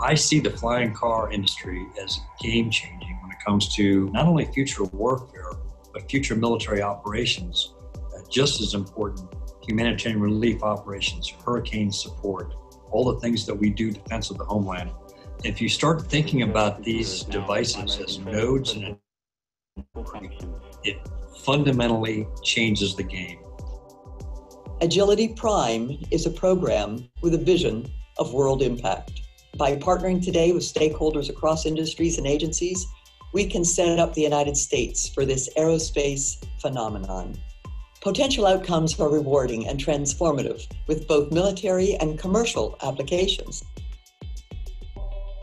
I see the flying car industry as game-changing when it comes to not only future warfare, but future military operations, just as important, humanitarian relief operations, hurricane support, all the things that we do, defense of the homeland. If you start thinking about these devices as nodes in a network, it fundamentally changes the game. Agility Prime is a program with a vision of world impact. By partnering today with stakeholders across industries and agencies, we can set up the United States for this aerospace phenomenon. Potential outcomes are rewarding and transformative, with both military and commercial applications.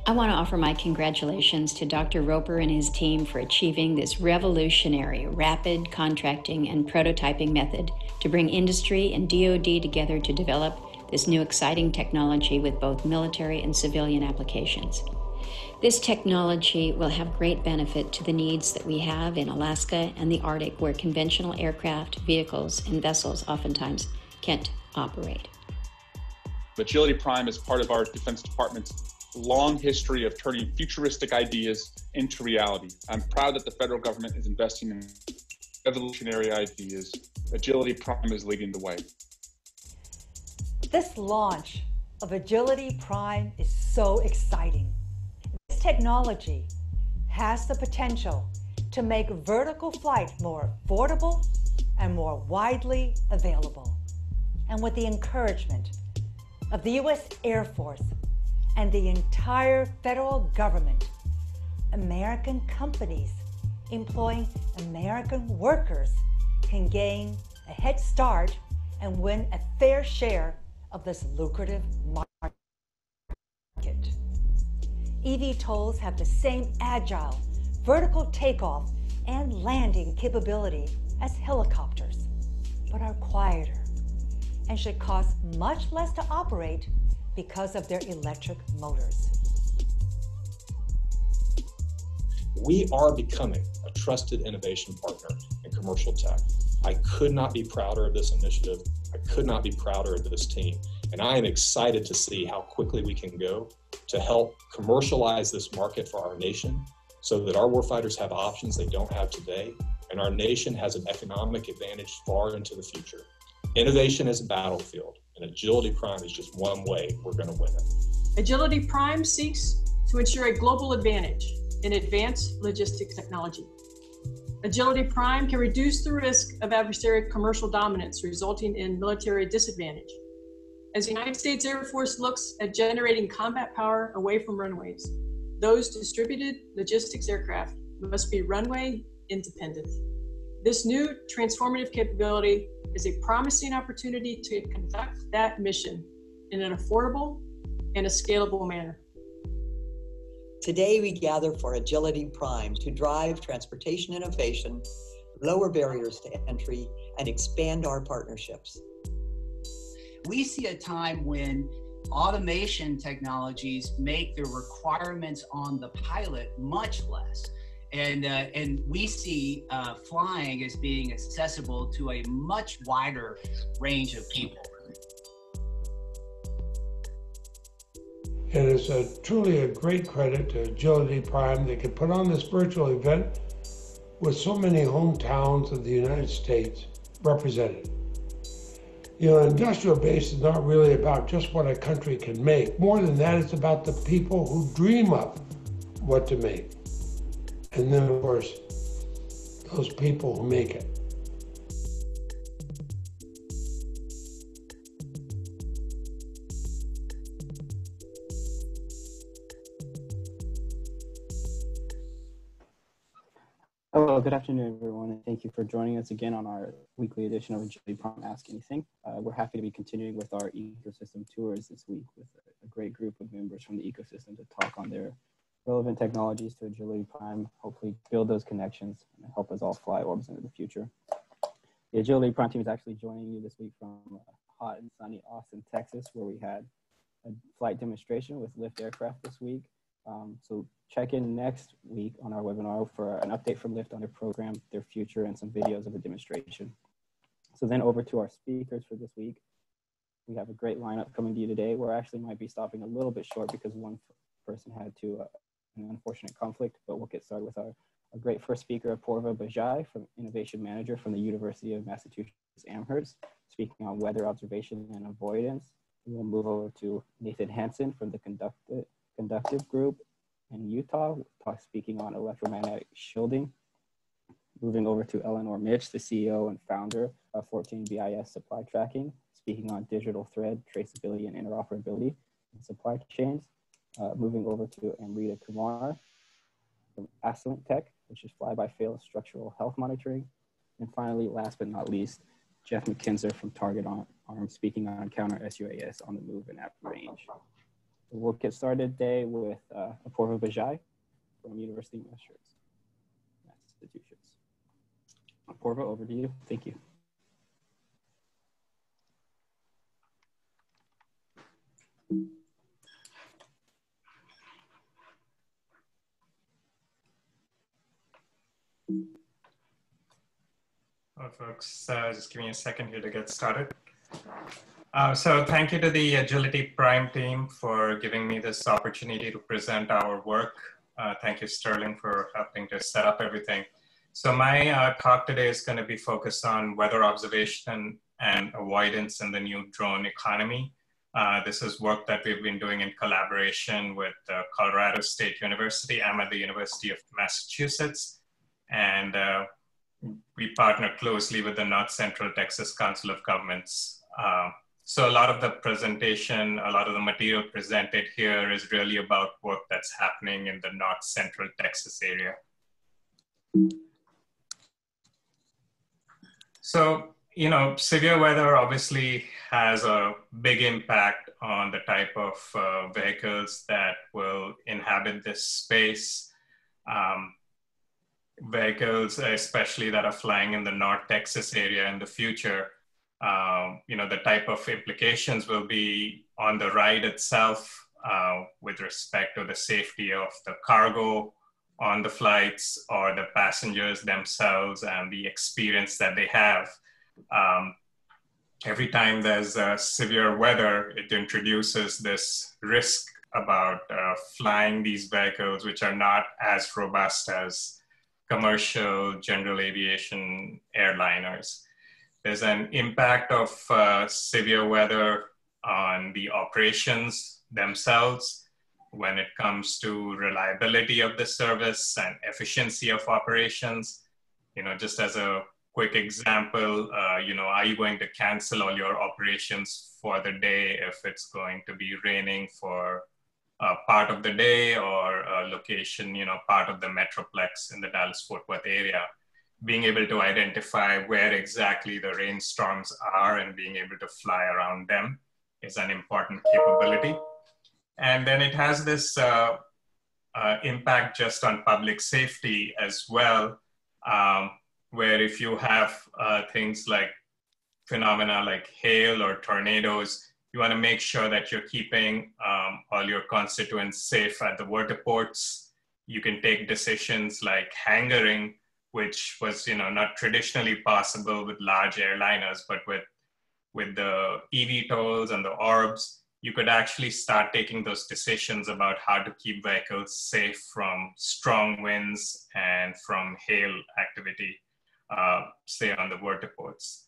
I want to offer my congratulations to Dr. Roper and his team for achieving this revolutionary, rapid contracting and prototyping method to bring industry and DoD together to develop this new exciting technology with both military and civilian applications. This technology will have great benefit to the needs that we have in Alaska and the Arctic, where conventional aircraft, vehicles, and vessels oftentimes can't operate. Agility Prime is part of our Defense Department's long history of turning futuristic ideas into reality. I'm proud that the federal government is investing in revolutionary ideas. Agility Prime is leading the way. This launch of Agility Prime is so exciting. This technology has the potential to make vertical flight more affordable and more widely available. And with the encouragement of the U.S. Air Force and the entire federal government, American companies employing American workers can gain a head start and win a fair share of this lucrative market. eVTOLs have the same agile, vertical takeoff and landing capability as helicopters, but are quieter and should cost much less to operate because of their electric motors. We are becoming a trusted innovation partner in commercial tech. I could not be prouder of this initiative. I could not be prouder of this team. And I am excited to see how quickly we can go to help commercialize this market for our nation so that our warfighters have options they don't have today, and our nation has an economic advantage far into the future. Innovation is a battlefield, and Agility Prime is just one way we're going to win it. Agility Prime seeks to ensure a global advantage in advanced logistics technology. Agility Prime can reduce the risk of adversarial commercial dominance resulting in military disadvantage, as the United States Air Force looks at generating combat power away from runways. Those distributed logistics aircraft must be runway independent. This new transformative capability is a promising opportunity to conduct that mission in an affordable and a scalable manner. Today we gather for Agility Prime to drive transportation innovation, lower barriers to entry, and expand our partnerships. We see a time when automation technologies make the requirements on the pilot much less. And we see flying as being accessible to a much wider range of people. It is truly a great credit to Agility Prime that could put on this virtual event with so many hometowns of the United States represented. You know, an industrial base is not really about just what a country can make. More than that, it's about the people who dream up what to make. And then, of course, those people who make it. Hello, good afternoon, everyone, and thank you for joining us again on our weekly edition of Agility Prime Ask Anything. We're happy to be continuing with our ecosystem tours this week with a great group of members from the ecosystem to talk on their relevant technologies to Agility Prime, hopefully build those connections and help us all fly Orbs into the future. The Agility Prime team is actually joining you this week from hot and sunny Austin, Texas, where we had a flight demonstration with Lyft aircraft this week. So check in next week on our webinar for an update from Lyft on their program, their future, and some videos of the demonstration. So then over to our speakers for this week. We have a great lineup coming to you today. We're actually might be stopping a little bit short because one person had to an unfortunate conflict, but we'll get started with our great first speaker, Apoorva Bajaj, from Innovation Manager from the University of Massachusetts Amherst, speaking on weather observation and avoidance. And we'll move over to Nathan Hansen from the Conductive Group in Utah, speaking on electromagnetic shielding. Moving over to Eleanor Mitch, the CEO and founder of 14BIS Supply Tracking, speaking on digital thread, traceability, and interoperability in supply chains. Moving over to Amrita Kumar from Acellent Tech, which is fly-by-fail structural health monitoring. And finally, last but not least, Jeff McKinzer from Target Arm, speaking on counter SUAS on the move and at range. We'll get started today with Apoorva Bajaj from University of Massachusetts. Apoorva, over to you. Thank you. Hi, folks. Just give me a second here to get started. So thank you to the Agility Prime team for giving me this opportunity to present our work. Thank you, Sterling, for helping to set up everything. So my talk today is going to be focused on weather observation and avoidance in the new drone economy. This is work that we've been doing in collaboration with Colorado State University. I'm at the University of Massachusetts, and we partner closely with the North Central Texas Council of Governments. So a lot of the presentation, a lot of the material presented here is really about work that's happening in the North Central Texas area. So, you know, severe weather obviously has a big impact on the type of vehicles that will inhabit this space. Vehicles, especially that are flying in the North Texas area in the future, you know, the type of implications will be on the ride itself with respect to the safety of the cargo on the flights or the passengers themselves and the experience that they have. Every time there's severe weather, it introduces this risk about flying these vehicles, which are not as robust as commercial general aviation airliners. There's an impact of severe weather on the operations themselves when it comes to reliability of the service and efficiency of operations. You know, just as a quick example, you know, are you going to cancel all your operations for the day if it's going to be raining for part of the day or a location, you know, part of the Metroplex in the Dallas-Fort Worth area? Being able to identify where exactly the rainstorms are and being able to fly around them is an important capability. And then it has this impact just on public safety as well, where if you have things like phenomena like hail or tornadoes, you want to make sure that you're keeping all your constituents safe at the vertiports. You can take decisions like hangering, which was, you know, not traditionally possible with large airliners, but with the eVTOLs and the orbs, you could actually start taking those decisions about how to keep vehicles safe from strong winds and from hail activity, say on the vertiports.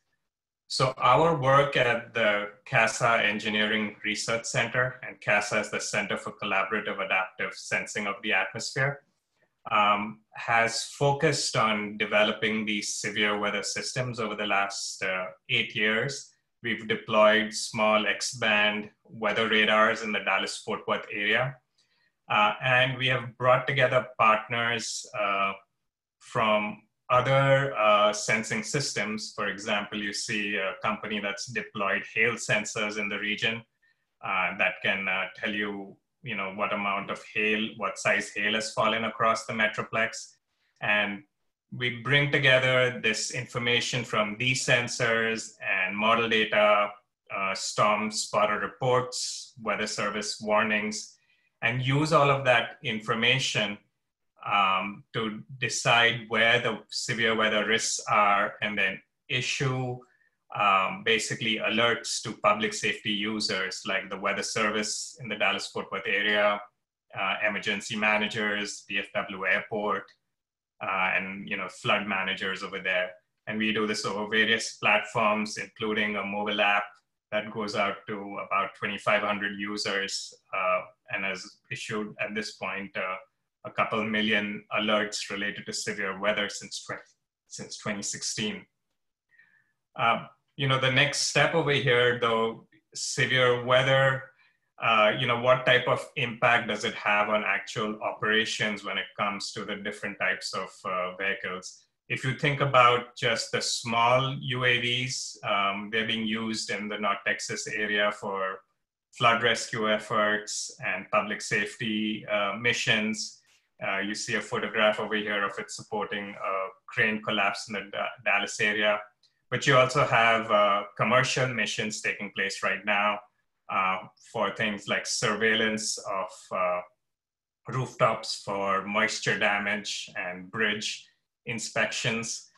So our work at the CASA Engineering Research Center, and CASA is the Center for Collaborative Adaptive Sensing of the Atmosphere, has focused on developing these severe weather systems over the last 8 years. We've deployed small X-band weather radars in the Dallas-Fort Worth area. And we have brought together partners from other sensing systems. For example, you see a company that's deployed hail sensors in the region that can tell you, you know, what amount of hail, what size hail has fallen across the Metroplex. And we bring together this information from these sensors and model data, storm spotter reports, weather service warnings, and use all of that information to decide where the severe weather risks are and then issue basically alerts to public safety users like the weather service in the Dallas-Fort Worth area, emergency managers, DFW Airport, and flood managers over there. And we do this over various platforms, including a mobile app that goes out to about 2,500 users and has issued at this point a couple million alerts related to severe weather since 2016. The next step over here, though, severe weather, what type of impact does it have on actual operations when it comes to the different types of vehicles? If you think about just the small UAVs, they're being used in the North Texas area for flood rescue efforts and public safety missions. You see a photograph over here of it supporting a crane collapse in the Dallas area. But you also have commercial missions taking place right now for things like surveillance of rooftops for moisture damage and bridge inspections.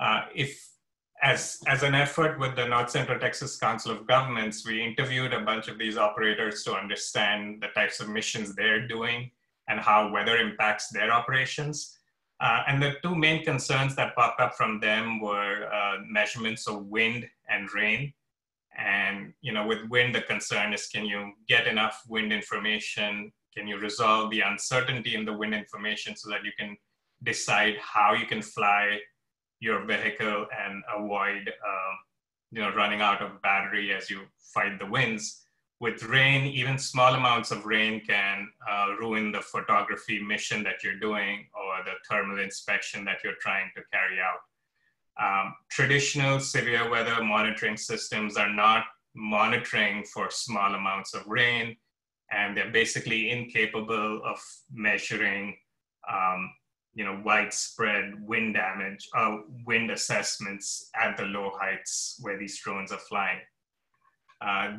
As an effort with the North Central Texas Council of Governments, we interviewed a bunch of these operators to understand the types of missions they're doing and how weather impacts their operations. And the two main concerns that popped up from them were measurements of wind and rain. And with wind, the concern is, can you get enough wind information? Can you resolve the uncertainty in the wind information so that you can decide how you can fly your vehicle and avoid running out of battery as you fight the winds. With rain, even small amounts of rain can ruin the photography mission that you're doing or the thermal inspection that you're trying to carry out. Traditional severe weather monitoring systems are not monitoring for small amounts of rain, and they're basically incapable of measuring widespread wind damage, wind assessments at the low heights where these drones are flying.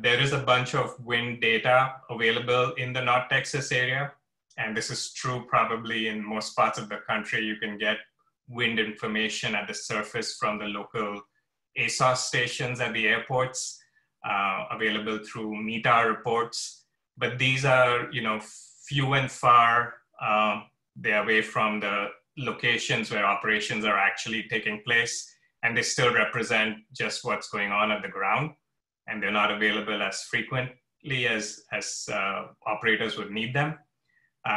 There is a bunch of wind data available in the North Texas area, and this is true probably in most parts of the country. You can get wind information at the surface from the local ASOS stations at the airports, available through METAR reports, but these are few and far. They're away from the locations where operations are actually taking place, and they still represent just what's going on at the ground, and they're not available as frequently as operators would need them.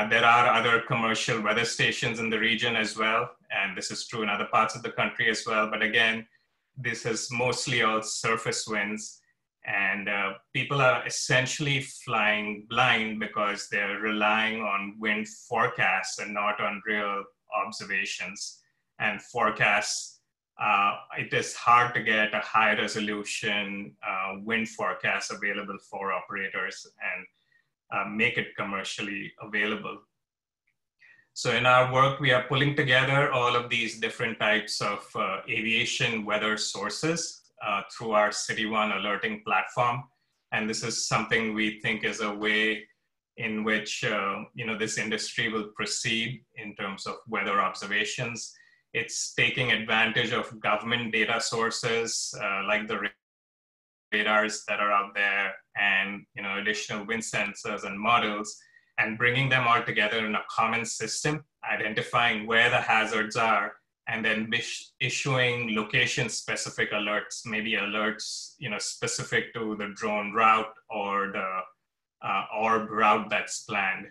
There are other commercial weather stations in the region as well, and this is true in other parts of the country as well, but again, this is mostly all surface winds, and people are essentially flying blind because they're relying on wind forecasts and not on real observations. And forecasts, it is hard to get a high resolution wind forecast available for operators and make it commercially available. So in our work, we are pulling together all of these different types of aviation weather sources through our CityOne alerting platform. And this is something we think is a way in which this industry will proceed in terms of weather observations. It's taking advantage of government data sources like the radars that are out there and additional wind sensors and models, and bringing them all together in a common system, identifying where the hazards are, and then issuing location-specific alerts, maybe alerts specific to the drone route or the orb route that's planned.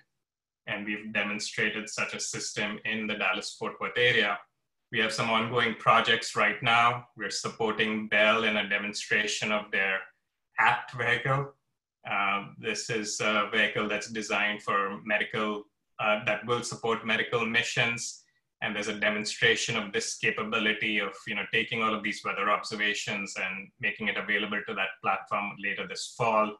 And we've demonstrated such a system in the Dallas-Fort Worth area. We have some ongoing projects right now. We're supporting Bell in a demonstration of their APT vehicle. This is a vehicle that's designed for medical, that will support medical missions. And there's a demonstration of this capability of taking all of these weather observations and making it available to that platform later this fall.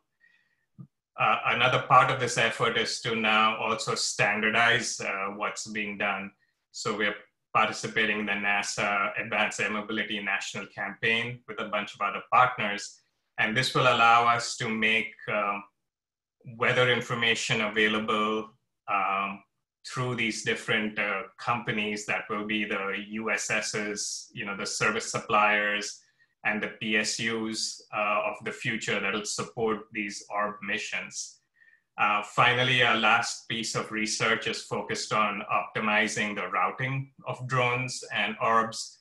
Another part of this effort is to now also standardize what's being done. So we're participating in the NASA Advanced Air Mobility National Campaign with a bunch of other partners. And this will allow us to make weather information available through these different companies that will be the USSs, the service suppliers, and the PSUs of the future that will support these orb missions. Finally, our last piece of research is focused on optimizing the routing of drones and orbs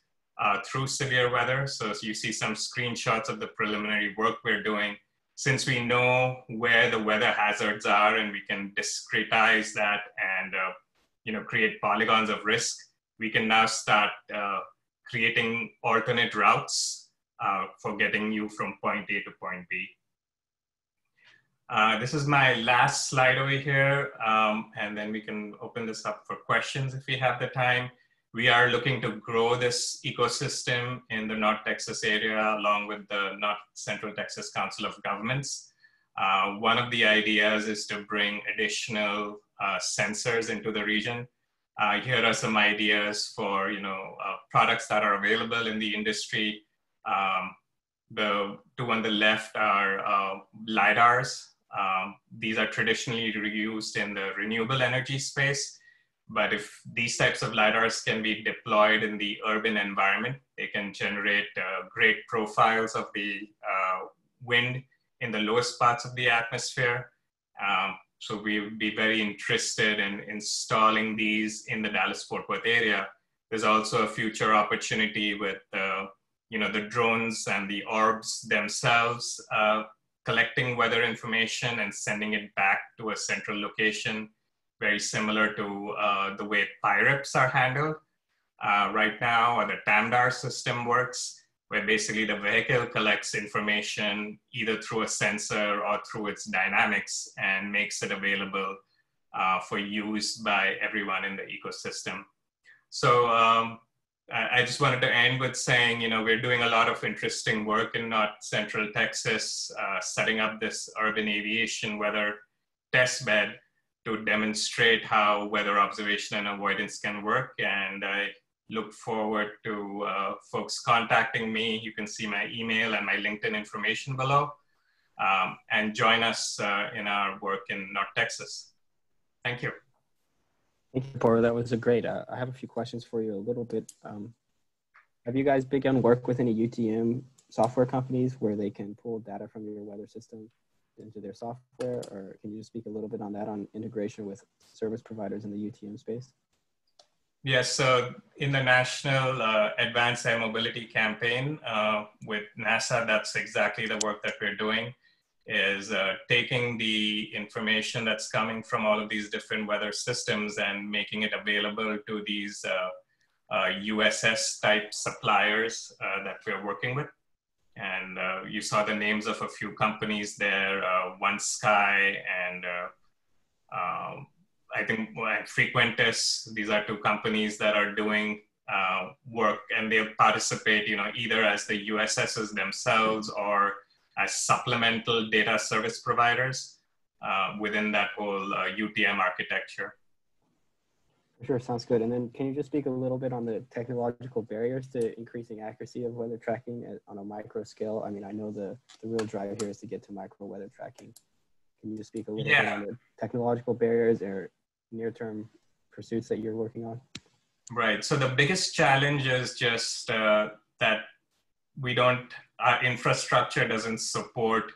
through severe weather. So you see some screenshots of the preliminary work we're doing. Since we know where the weather hazards are and we can discretize that and create polygons of risk, we can now start creating alternate routes for getting you from point A to point B. This is my last slide over here, and then we can open this up for questions if we have the time. We are looking to grow this ecosystem in the North Texas area along with the North Central Texas Council of Governments. One of the ideas is to bring additional sensors into the region. Here are some ideas for products that are available in the industry. The two on the left are LIDARs. These are traditionally used in the renewable energy space, but if these types of LIDARs can be deployed in the urban environment, they can generate great profiles of the wind in the lowest parts of the atmosphere. So we would be very interested in installing these in the Dallas-Fort Worth area. There's also a future opportunity with the drones and the orbs themselves collecting weather information and sending it back to a central location, very similar to the way PIREPs are handled right now, or the TAMDAR system works, where basically the vehicle collects information either through a sensor or through its dynamics and makes it available for use by everyone in the ecosystem. So I just wanted to end with saying, we're doing a lot of interesting work in North Central Texas, setting up this urban aviation weather test bed to demonstrate how weather observation and avoidance can work. And I look forward to folks contacting me. You can see my email and my LinkedIn information below, and join us in our work in North Texas. Thank you. Thank you, Paul. That was a great, I have a few questions for you a little bit. Have you guys begun work with any UTM software companies where they can pull data from your weather system into their software, or can you just speak a little bit on that, on integration with service providers in the UTM space? Yes, so in the National Advanced Air Mobility Campaign with NASA, that's exactly the work that we're doing, is taking the information that's coming from all of these different weather systems and making it available to these USS type suppliers that we're working with. And you saw the names of a few companies there, OneSky and I think Frequentis. These are two companies that are doing work, and they participate, either as the USSs themselves or as supplemental data service providers within that whole UTM architecture. Sure, sounds good. And then can you just speak a little bit on the technological barriers to increasing accuracy of weather tracking on a micro scale? I mean, I know the real drive here is to get to micro weather tracking. Can you just speak a little bit on the technological barriers or near-term pursuits that you're working on? Right, so the biggest challenge is just that our infrastructure doesn't support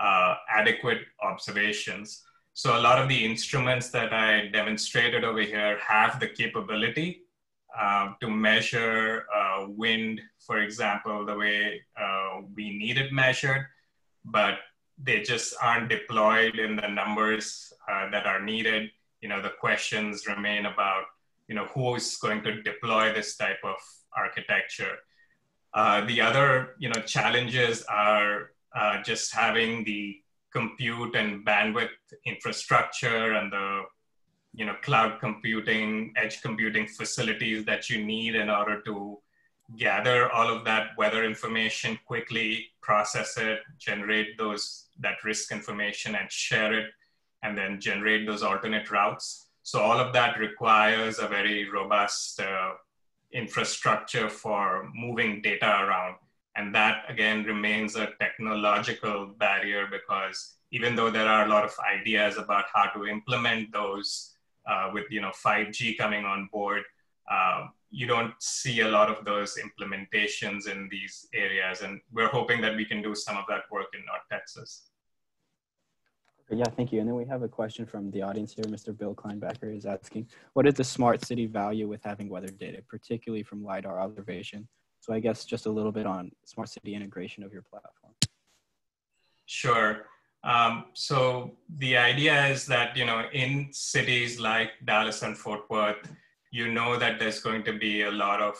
adequate observations. So a lot of the instruments that I demonstrated over here have the capability to measure wind, for example, the way we need it measured, but they just aren't deployed in the numbers that are needed. The questions remain about, who is going to deploy this type of architecture. The other, challenges are just having the compute and bandwidth infrastructure and the, cloud computing, edge computing facilities that you need in order to gather all of that weather information quickly, process it, generate that risk information and share it, and then generate those alternate routes. So all of that requires a very robust infrastructure for moving data around. And that again remains a technological barrier, because even though there are a lot of ideas about how to implement those with 5G coming on board, you don't see a lot of those implementations in these areas. And we're hoping that we can do some of that work in North Texas. Yeah, thank you. And then we have a question from the audience here. Mr. Bill Kleinbacker is asking, what did the smart city value with having weather data, particularly from LIDAR observation? So I guess just a little bit on smart city integration of your platform. Sure. So the idea is that, you know, in cities like Dallas and Fort Worth, you know that there's going to be a lot of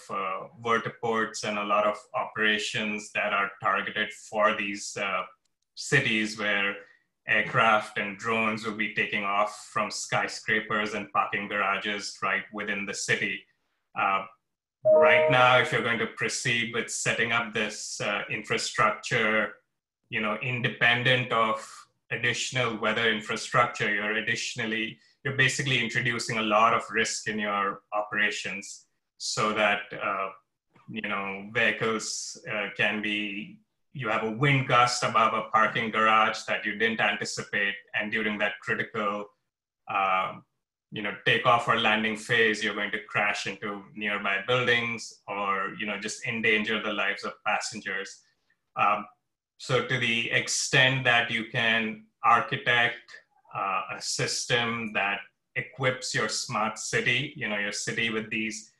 vertiports and a lot of operations that are targeted for these cities where aircraft and drones will be taking off from skyscrapers and parking garages right within the city. Right now, if you're going to proceed with setting up this infrastructure, you know, independent of additional weather infrastructure, you're basically introducing a lot of risk in your operations, so that, you know, vehicles you have a wind gust above a parking garage that you didn't anticipate. And during that critical, you know, takeoff or landing phase, you're going to crash into nearby buildings or, you know, just endanger the lives of passengers. So to the extent that you can architect a system that equips your smart city, you know, your city with these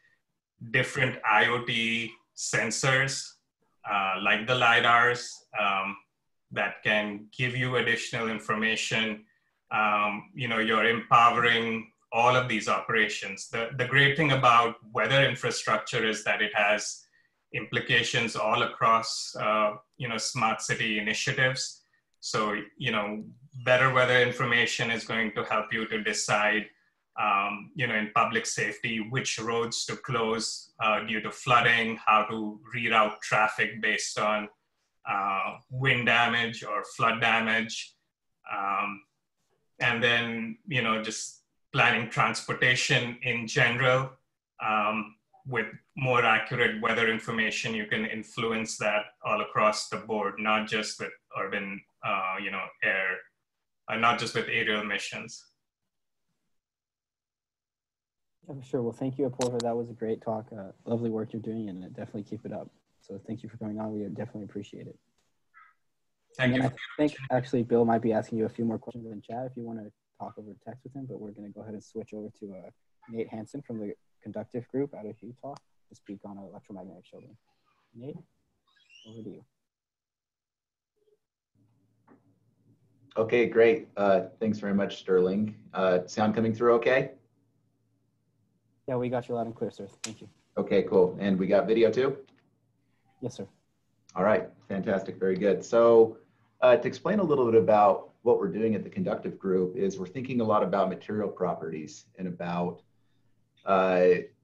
different IoT sensors like the LIDARs that can give you additional information, you know, you're empowering all of these operations. The great thing about weather infrastructure is that it has implications all across, you know, smart city initiatives. So, you know, better weather information is going to help you to decide, you know, in public safety, which roads to close due to flooding, how to reroute traffic based on wind damage or flood damage. And then, you know, just planning transportation in general. With more accurate weather information, you can influence that all across the board, not just with urban, you know, air, not just with aerial missions. Yeah, sure. Well, thank you, Apoorva. That was a great talk. Lovely work you're doing, and definitely keep it up. So thank you for coming on. We definitely appreciate it. Thank you. I think actually Bill might be asking you a few more questions in chat if you want to talk over text with him, but we're going to go ahead and switch over to Nate Hansen from the Conductive Group out of Utah to speak on electromagnetic shielding. Nate, over to you. Okay, great. Thanks very much, Sterling. Sound coming through okay? Yeah, we got you loud and clear, sir. Thank you. Okay, cool. And we got video too? Yes, sir. All right, fantastic. Very good. So to explain a little bit about what we're doing at the Conductive Group is we're thinking a lot about material properties and about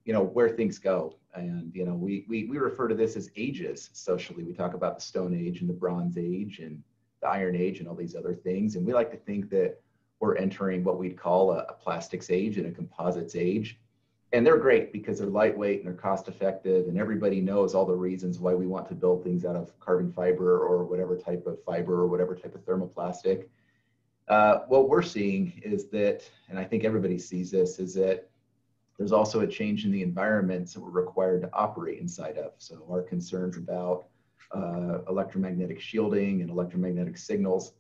you know, where things go. And, you know, we refer to this as ages socially. We talk about the Stone Age and the Bronze Age and the Iron Age and all these other things. And we like to think that we're entering what we'd call a plastics age and a composites age. And they're great because they're lightweight and they're cost effective. And everybody knows all the reasons why we want to build things out of carbon fiber or whatever type of fiber or whatever type of thermoplastic. What we're seeing is that, and I think everybody sees this, is that there's also a change in the environments that we're required to operate inside of. So our concerns about electromagnetic shielding and electromagnetic signals,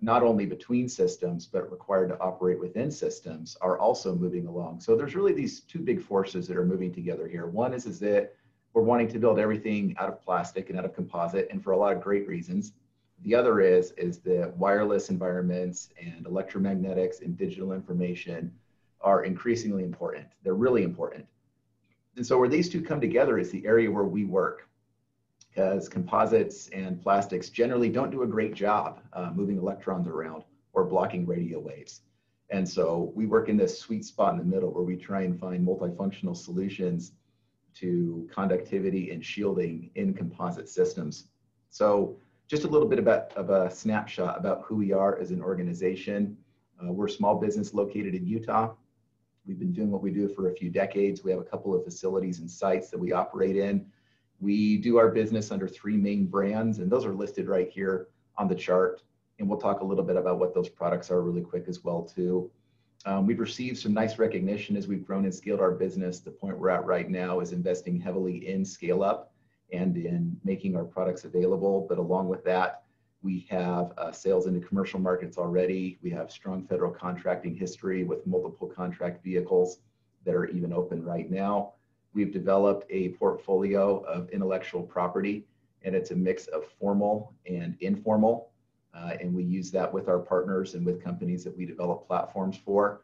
not only between systems, but required to operate within systems, are also moving along. So there's really these two big forces that are moving together here. One is that we're wanting to build everything out of plastic and out of composite, and for a lot of great reasons. The other is that wireless environments and electromagnetics and digital information are increasingly important. They're really important. And so where these two come together is the area where we work, because composites and plastics generally don't do a great job moving electrons around or blocking radio waves. And so we work in this sweet spot in the middle where we try and find multifunctional solutions to conductivity and shielding in composite systems. So just a little bit of a snapshot about who we are as an organization. We're a small business located in Utah. We've been doing what we do for a few decades. We have a couple of facilities and sites that we operate in. We do our business under three main brands, and those are listed right here on the chart. And we'll talk a little bit about what those products are really quick as well too. We've received some nice recognition as we've grown and scaled our business. The point we're at right now is investing heavily in scale up and in making our products available. But along with that, We have sales into commercial markets already. We have strong federal contracting history with multiple contract vehicles that are even open right now. We've developed a portfolio of intellectual property, and it's a mix of formal and informal. And we use that with our partners and with companies that we develop platforms for.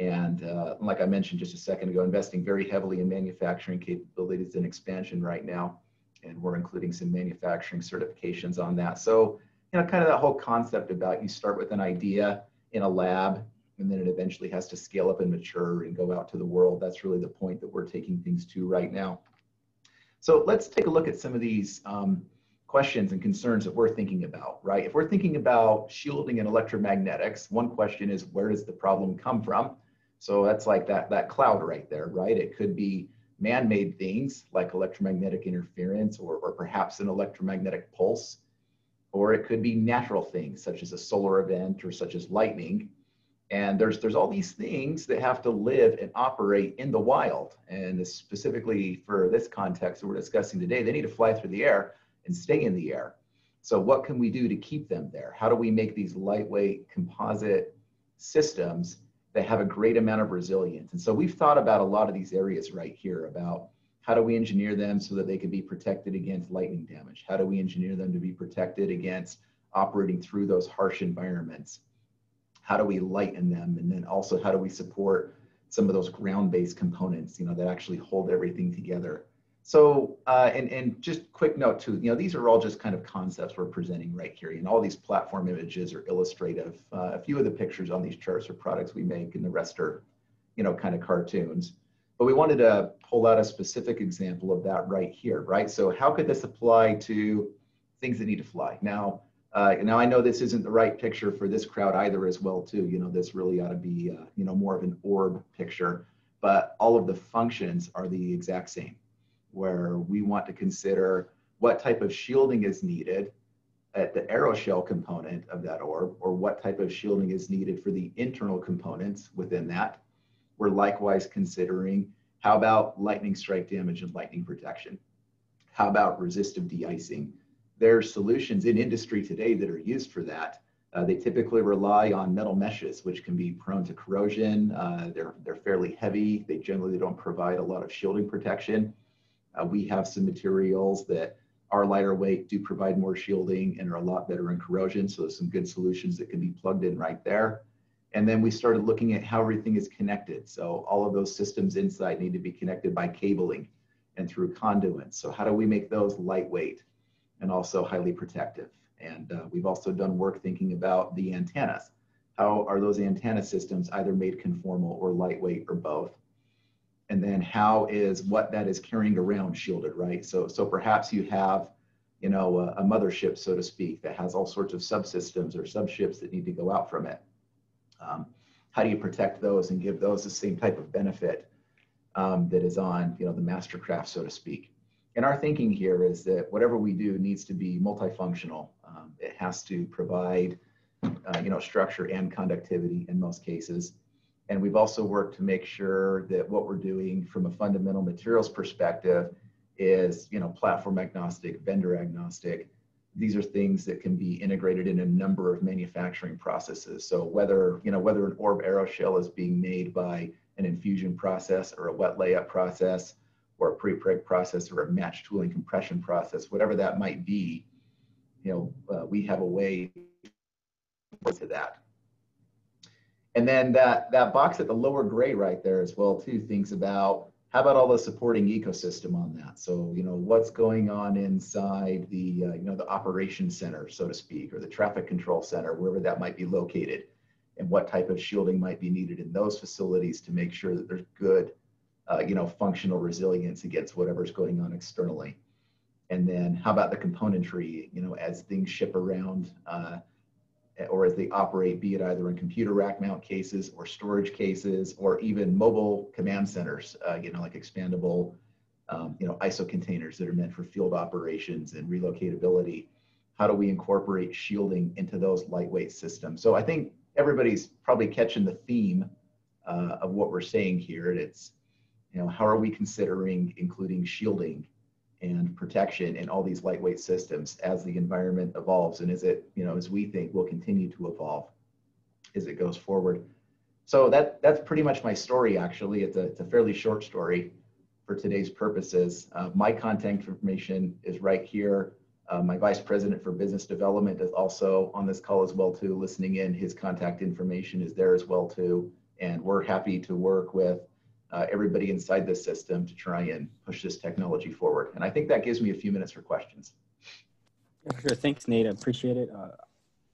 And like I mentioned just a second ago, investing very heavily in manufacturing capabilities and expansion right now. And we're including some manufacturing certifications on that. So, you know, kind of that whole concept about you start with an idea in a lab, and then it eventually has to scale up and mature and go out to the world. That's really the point that we're taking things to right now. So let's take a look at some of these questions and concerns that we're thinking about, right? If we're thinking about shielding and electromagnetics, one question is, where does the problem come from? So that's like that cloud right there, right? It could be man-made things like electromagnetic interference or perhaps an electromagnetic pulse, or it could be natural things such as a solar event or such as lightning. And there's all these things that have to live and operate in the wild. And specifically for this context that we're discussing today, they need to fly through the air and stay in the air. So what can we do to keep them there? How do we make these lightweight composite systems that have a great amount of resilience? And so we've thought about a lot of these areas right here about how do we engineer them so that they can be protected against lightning damage? How do we engineer them to be protected against operating through those harsh environments? How do we lighten them? And then also, how do we support some of those ground-based components, you know, that actually hold everything together? So, and just quick note too, you know, these are all just kind of concepts we're presenting right here. And all these platform images are illustrative. A few of the pictures on these charts are products we make, and the rest are, you know, kind of cartoons. But we wanted to pull out a specific example of that right here, right? So how could this apply to things that need to fly? Now, now I know this isn't the right picture for this crowd either as well too. You know, this really ought to be, you know, more of an orb picture, but all of the functions are the exact same, where we want to consider what type of shielding is needed at the aeroshell component of that orb, or what type of shielding is needed for the internal components within that. We're likewise considering, how about lightning strike damage and lightning protection? How about resistive de-icing? There are solutions in industry today that are used for that. They typically rely on metal meshes, which can be prone to corrosion. They're fairly heavy. They generally don't provide a lot of shielding protection. We have some materials that are lighter weight, do provide more shielding, and are a lot better in corrosion. So there's some good solutions that can be plugged in right there. And then we started looking at how everything is connected. So all of those systems inside need to be connected by cabling and through conduits. So how do we make those lightweight and also highly protective? And we've also done work thinking about the antennas. How are those antenna systems either made conformal or lightweight or both? And then how is what that is carrying around shielded, right? So perhaps you have, you know, a mothership, so to speak, that has all sorts of subsystems or subships that need to go out from it. How do you protect those and give those the same type of benefit that is on, you know, the mastercraft, so to speak? And our thinking here is that whatever we do needs to be multifunctional. It has to provide, you know, structure and conductivity in most cases. And we've also worked to make sure that what we're doing from a fundamental materials perspective is, you know, platform agnostic, vendor agnostic. These are things that can be integrated in a number of manufacturing processes. So whether, you know, whether an orb aeroshell is being made by an infusion process or a wet layup process or a pre-preg process or a match tooling compression process, whatever that might be, you know, we have a way to that. And then that box at the lower gray right there as well too thinks about, how about all the supporting ecosystem on that? So, you know, what's going on inside the, you know, the operations center, so to speak, or the traffic control center, wherever that might be located, and what type of shielding might be needed in those facilities to make sure that there's good, you know, functional resilience against whatever's going on externally. And then how about the componentry, you know, as things ship around, or as they operate, be it either in computer rack mount cases or storage cases, or even mobile command centers, you know, like expandable, you know, ISO containers that are meant for field operations and relocatability. How do we incorporate shielding into those lightweight systems? So I think everybody's probably catching the theme of what we're saying here. It's, you know, how are we considering including shielding and protection in all these lightweight systems as the environment evolves, and as it, you know, as we think will continue to evolve as it goes forward. So that's pretty much my story, actually. It's a fairly short story for today's purposes. My contact information is right here. My vice president for business development is also on this call as well too, listening in. His contact information is there as well too. And we're happy to work with everybody inside this system to try and push this technology forward. And I think that gives me a few minutes for questions. Sure, thanks Nate, I appreciate it.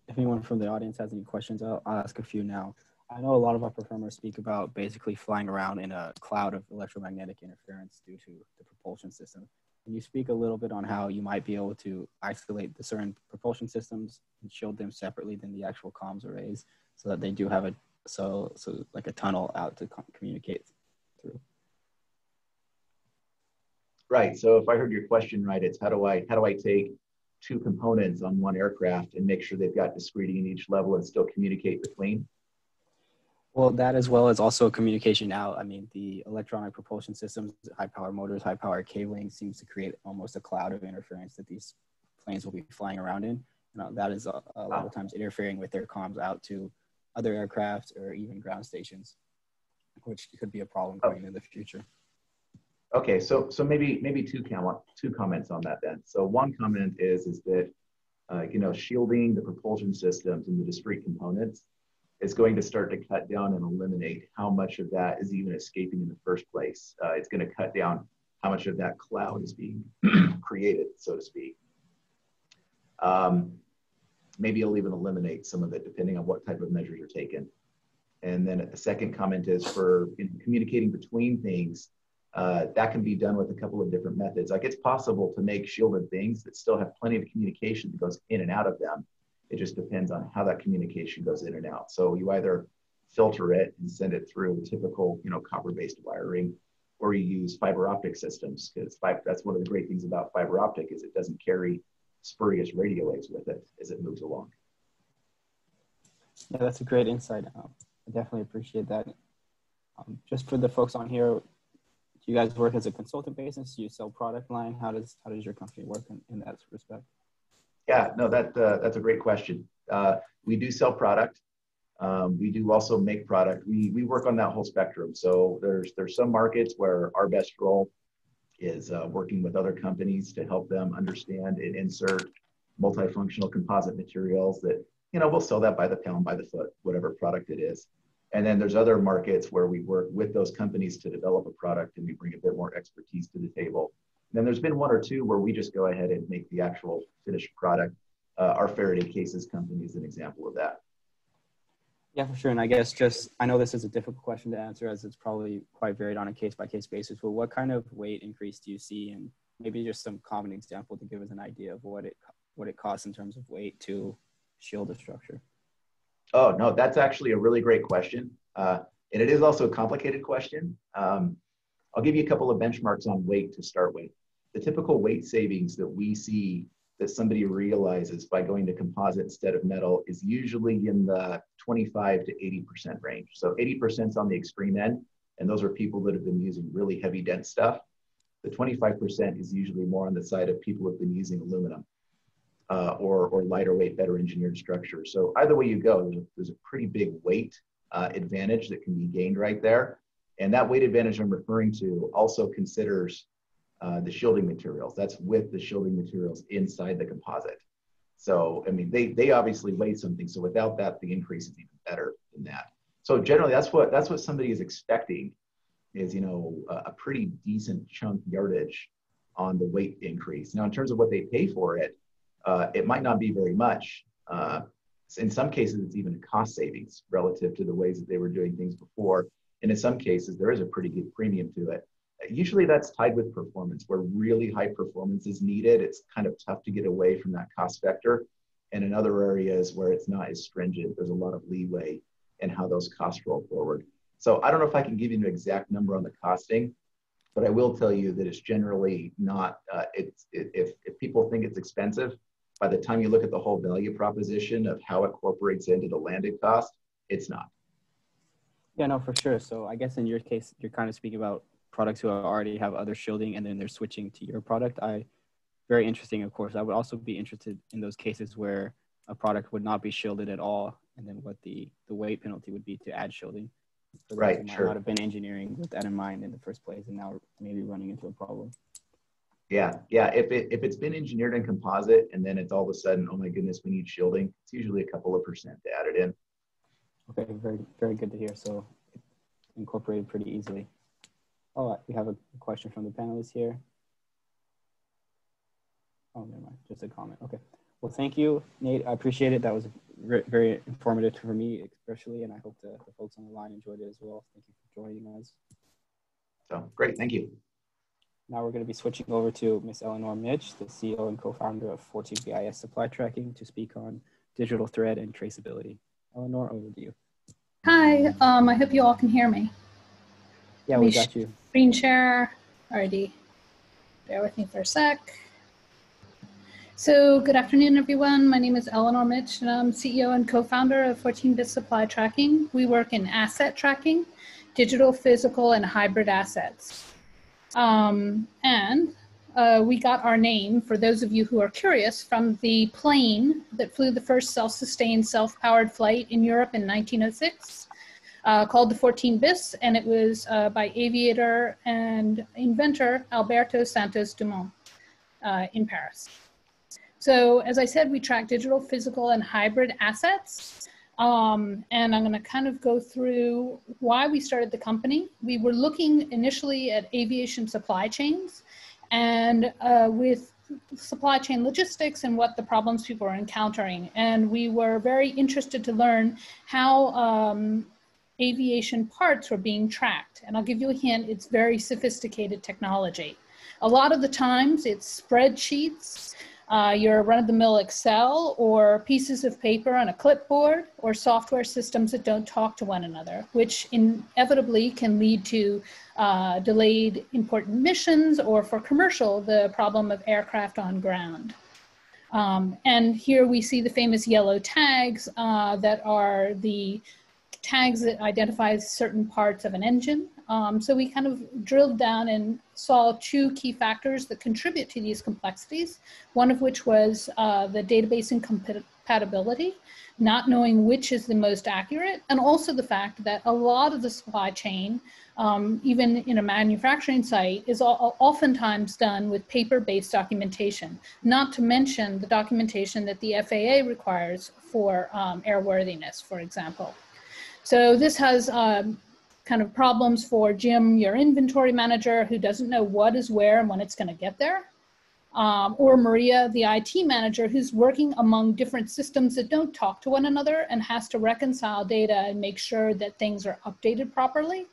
If anyone from the audience has any questions, I'll ask a few now. I know a lot of our performers speak about basically flying around in a cloud of electromagnetic interference due to the propulsion system. Can you speak a little bit on how you might be able to isolate the certain propulsion systems and shield them separately than the actual comms arrays so that they do have a, so like a tunnel out to communicate through? Right, so if I heard your question right, it's how do I take two components on one aircraft and make sure they've got discreting in each level and still communicate between? Well, that as well as also communication out. I mean, the electronic propulsion systems, high power motors, high power cabling seems to create almost a cloud of interference that these planes will be flying around in. And that is a lot of times interfering with their comms out to other aircraft or even ground stations, which could be a problem going in the future. Okay, so maybe two comments on that then. So one comment is that you know, shielding the propulsion systems and the discrete components is going to start to cut down and eliminate how much of that is even escaping in the first place. It's going to cut down how much of that cloud is being created, so to speak. Maybe it'll even eliminate some of it depending on what type of measures are taken. And then the second comment is for communicating between things, that can be done with a couple of different methods. Like, it's possible to make shielded things that still have plenty of communication that goes in and out of them. It just depends on how that communication goes in and out. So you either filter it and send it through typical, you know, copper-based wiring, or you use fiber optic systems, because that's one of the great things about fiber optic is it doesn't carry spurious radio waves with it as it moves along. Yeah, that's a great insight. I definitely appreciate that. Just for the folks on here, do you guys work as a consultant basis? Do you sell product line? How does your company work in that respect? Yeah, no, that's a great question. We do sell product. We do also make product. We work on that whole spectrum. So there's some markets where our best role is working with other companies to help them understand and insert multifunctional composite materials that, you know, we'll sell that by the pound, by the foot, whatever product it is. And then there's other markets where we work with those companies to develop a product and we bring a bit more expertise to the table. Then there's been one or two where we just go ahead and make the actual finished product. Our Faraday Cases company is an example of that. Yeah, for sure. And I guess I know this is a difficult question to answer as it's probably quite varied on a case-by-case basis, but what kind of weight increase do you see? And maybe just some common example to give us an idea of what it costs in terms of weight to shield a structure. Oh, no, that's actually a really great question. And it is also a complicated question. I'll give you a couple of benchmarks on weight to start with. The typical weight savings that we see that somebody realizes by going to composite instead of metal is usually in the 25 to 80% range. So 80% is on the extreme end, and those are people that have been using really heavy, dense stuff. The 25% is usually more on the side of people who have been using aluminum or lighter weight, better engineered structures. So either way you go, there's a pretty big weight advantage that can be gained right there. And that weight advantage I'm referring to also considers the shielding materials. That's with the shielding materials inside the composite. So, I mean, they obviously weigh something. So without that, the increase is even better than that. So generally, that's what somebody is expecting is, you know, a pretty decent chunk yardage on the weight increase. Now, in terms of what they pay for it, it might not be very much. In some cases, it's even a cost savings relative to the ways that they were doing things before. And in some cases, there is a pretty good premium to it. Usually that's tied with performance, where really high performance is needed. It's kind of tough to get away from that cost vector. And in other areas where it's not as stringent, there's a lot of leeway in how those costs roll forward. So I don't know if I can give you an exact number on the costing, but I will tell you that it's generally not, if people think it's expensive, by the time you look at the whole value proposition of how it incorporates into the landed cost, it's not. Yeah, no, for sure. So I guess in your case, you're kind of speaking about products who already have other shielding and then they're switching to your product. Very interesting, of course. I would also be interested in those cases where a product would not be shielded at all, and then what the weight penalty would be to add shielding. So right, might sure. Not have been engineering with that in mind in the first place, and now maybe running into a problem. Yeah, yeah. If it's been engineered in composite, and then it's all of a sudden, oh my goodness, we need shielding. It's usually a couple of percent to add it in. Okay, very, very good to hear. So incorporated pretty easily. All right, we have a question from the panelists here. Oh, never mind, just a comment. Okay. Well, thank you, Nate. I appreciate it. That was very informative for me, especially, and I hope the folks on the line enjoyed it as well. Thank you for joining us. So great, thank you. Now we're going to be switching over to Ms. Eleanor Mitch, the CEO and co-founder of 14BIS Supply Tracking, to speak on digital thread and traceability. Eleanor, over to you. Hi, I hope you all can hear me. Yeah, we got you. Screen share, already. Bear with me for a sec. So good afternoon, everyone. My name is Eleanor Mitch, and I'm CEO and co-founder of 14BIS Supply Tracking. We work in asset tracking, digital, physical, and hybrid assets. We got our name, for those of you who are curious, from the plane that flew the first self-sustained, self-powered flight in Europe in 1906, called the 14BIS, and it was by aviator and inventor Alberto Santos Dumont in Paris. So as I said, we track digital, physical, and hybrid assets. And I'm gonna kind of go through why we started the company. We were looking initially at aviation supply chains and with supply chain logistics and what the problems people are encountering. And we were very interested to learn how aviation parts were being tracked. And I'll give you a hint, it's very sophisticated technology. A lot of the times it's spreadsheets, your run-of-the-mill Excel or pieces of paper on a clipboard or software systems that don't talk to one another, which inevitably can lead to delayed important missions or for commercial, the problem of aircraft on ground. And here we see the famous yellow tags that are the tags that identify certain parts of an engine. So we kind of drilled down and saw two key factors that contribute to these complexities, one of which was the database incompatibility, not knowing which is the most accurate, and also the fact that a lot of the supply chain, even in a manufacturing site, is oftentimes done with paper-based documentation, not to mention the documentation that the FAA requires for airworthiness, for example. So this has kind of problems for Jim, your inventory manager, who doesn't know what is where and when it's going to get there, or Maria, the IT manager, who's working among different systems that don't talk to one another and has to reconcile data and make sure that things are updated properly.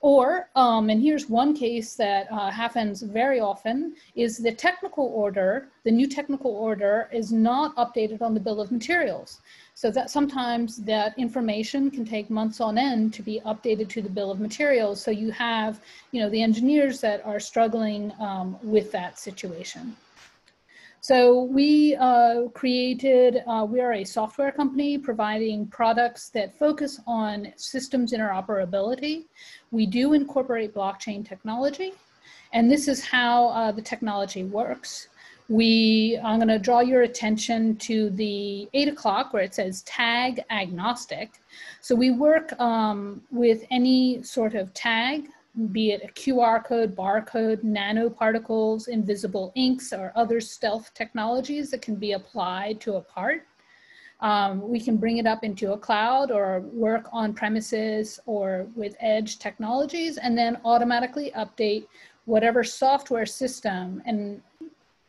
Or, and here's one case that happens very often, is the technical order, the new technical order is not updated on the bill of materials. So that sometimes that information can take months on end to be updated to the bill of materials. So you have, you know, the engineers that are struggling with that situation. So we we are a software company providing products that focus on systems interoperability. We do incorporate blockchain technology, and this is how the technology works. I'm gonna draw your attention to the 8 o'clock where it says tag agnostic. So we work with any sort of tag, be it a QR code, barcode, nanoparticles, invisible inks, or other stealth technologies that can be applied to a part. We can bring it up into a cloud or work on premises or with edge technologies and then automatically update whatever software system and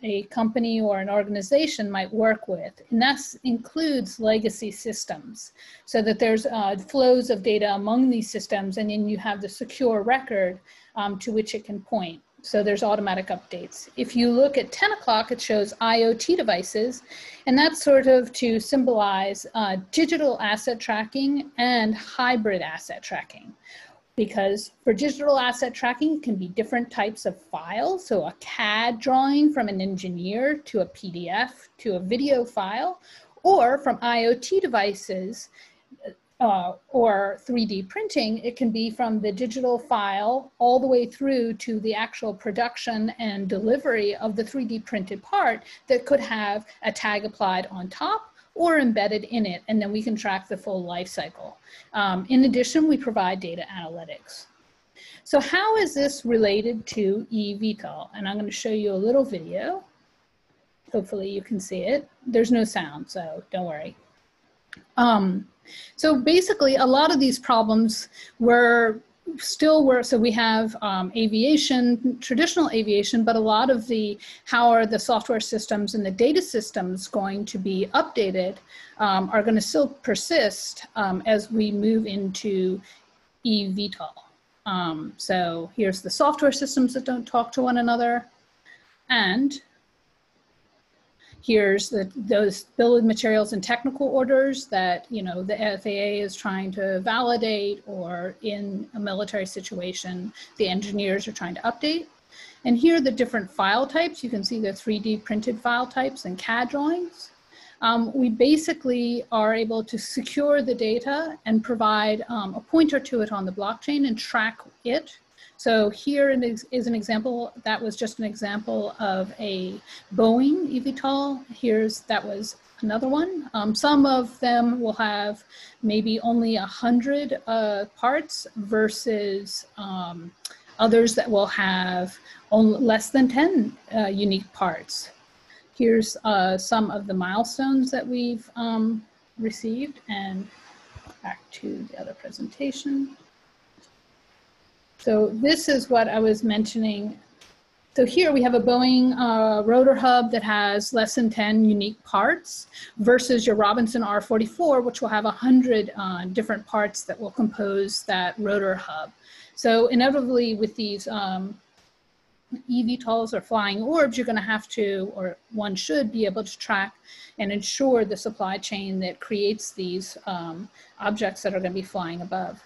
a company or an organization might work with. And that includes legacy systems so that there's flows of data among these systems, and then you have the secure record to which it can point. So there's automatic updates. If you look at 10 o'clock, it shows IoT devices, and that's sort of to symbolize digital asset tracking and hybrid asset tracking. Because for digital asset tracking, it can be different types of files. So a CAD drawing from an engineer to a PDF to a video file, or from IoT devices, or 3D printing, it can be from the digital file all the way through to the actual production and delivery of the 3D printed part that could have a tag applied on top or embedded in it, and then we can track the full life cycle. In addition, we provide data analytics. So how is this related to eVTOL? And I'm going to show you a little video. Hopefully you can see it. There's no sound, so don't worry. So basically, a lot of these problems so we have aviation, traditional aviation, but a lot of the, how are the software systems and the data systems going to be updated are going to still persist as we move into eVTOL. So here's the software systems that don't talk to one another, and here's those bill of materials and technical orders that, you know, the FAA is trying to validate, or in a military situation, the engineers are trying to update. And here are the different file types. You can see the 3D printed file types and CAD drawings. We basically are able to secure the data and provide a pointer to it on the blockchain and track it. So here is an example, that was just an example of a Boeing eVTOL. That was another one. Some of them will have maybe only 100 parts versus others that will have only less than 10 unique parts. Here's some of the milestones that we've received, and back to the other presentation. So this is what I was mentioning. So here we have a Boeing rotor hub that has less than 10 unique parts versus your Robinson R44, which will have 100 different parts that will compose that rotor hub. So inevitably with these eVTOLs or flying orbs, you're going to have to, or one should be able to track and ensure the supply chain that creates these objects that are going to be flying above.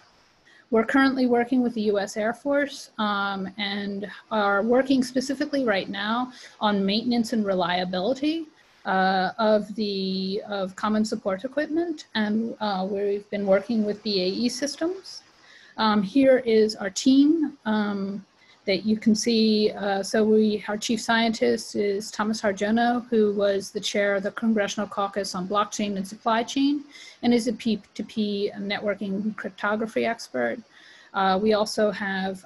We're currently working with the US Air Force and are working specifically right now on maintenance and reliability of common support equipment, and we've been working with BAE Systems. Here is our team that you can see. So our chief scientist is Thomas Harjono, who was the chair of the Congressional Caucus on Blockchain and Supply Chain, and is a P2P networking cryptography expert. We also have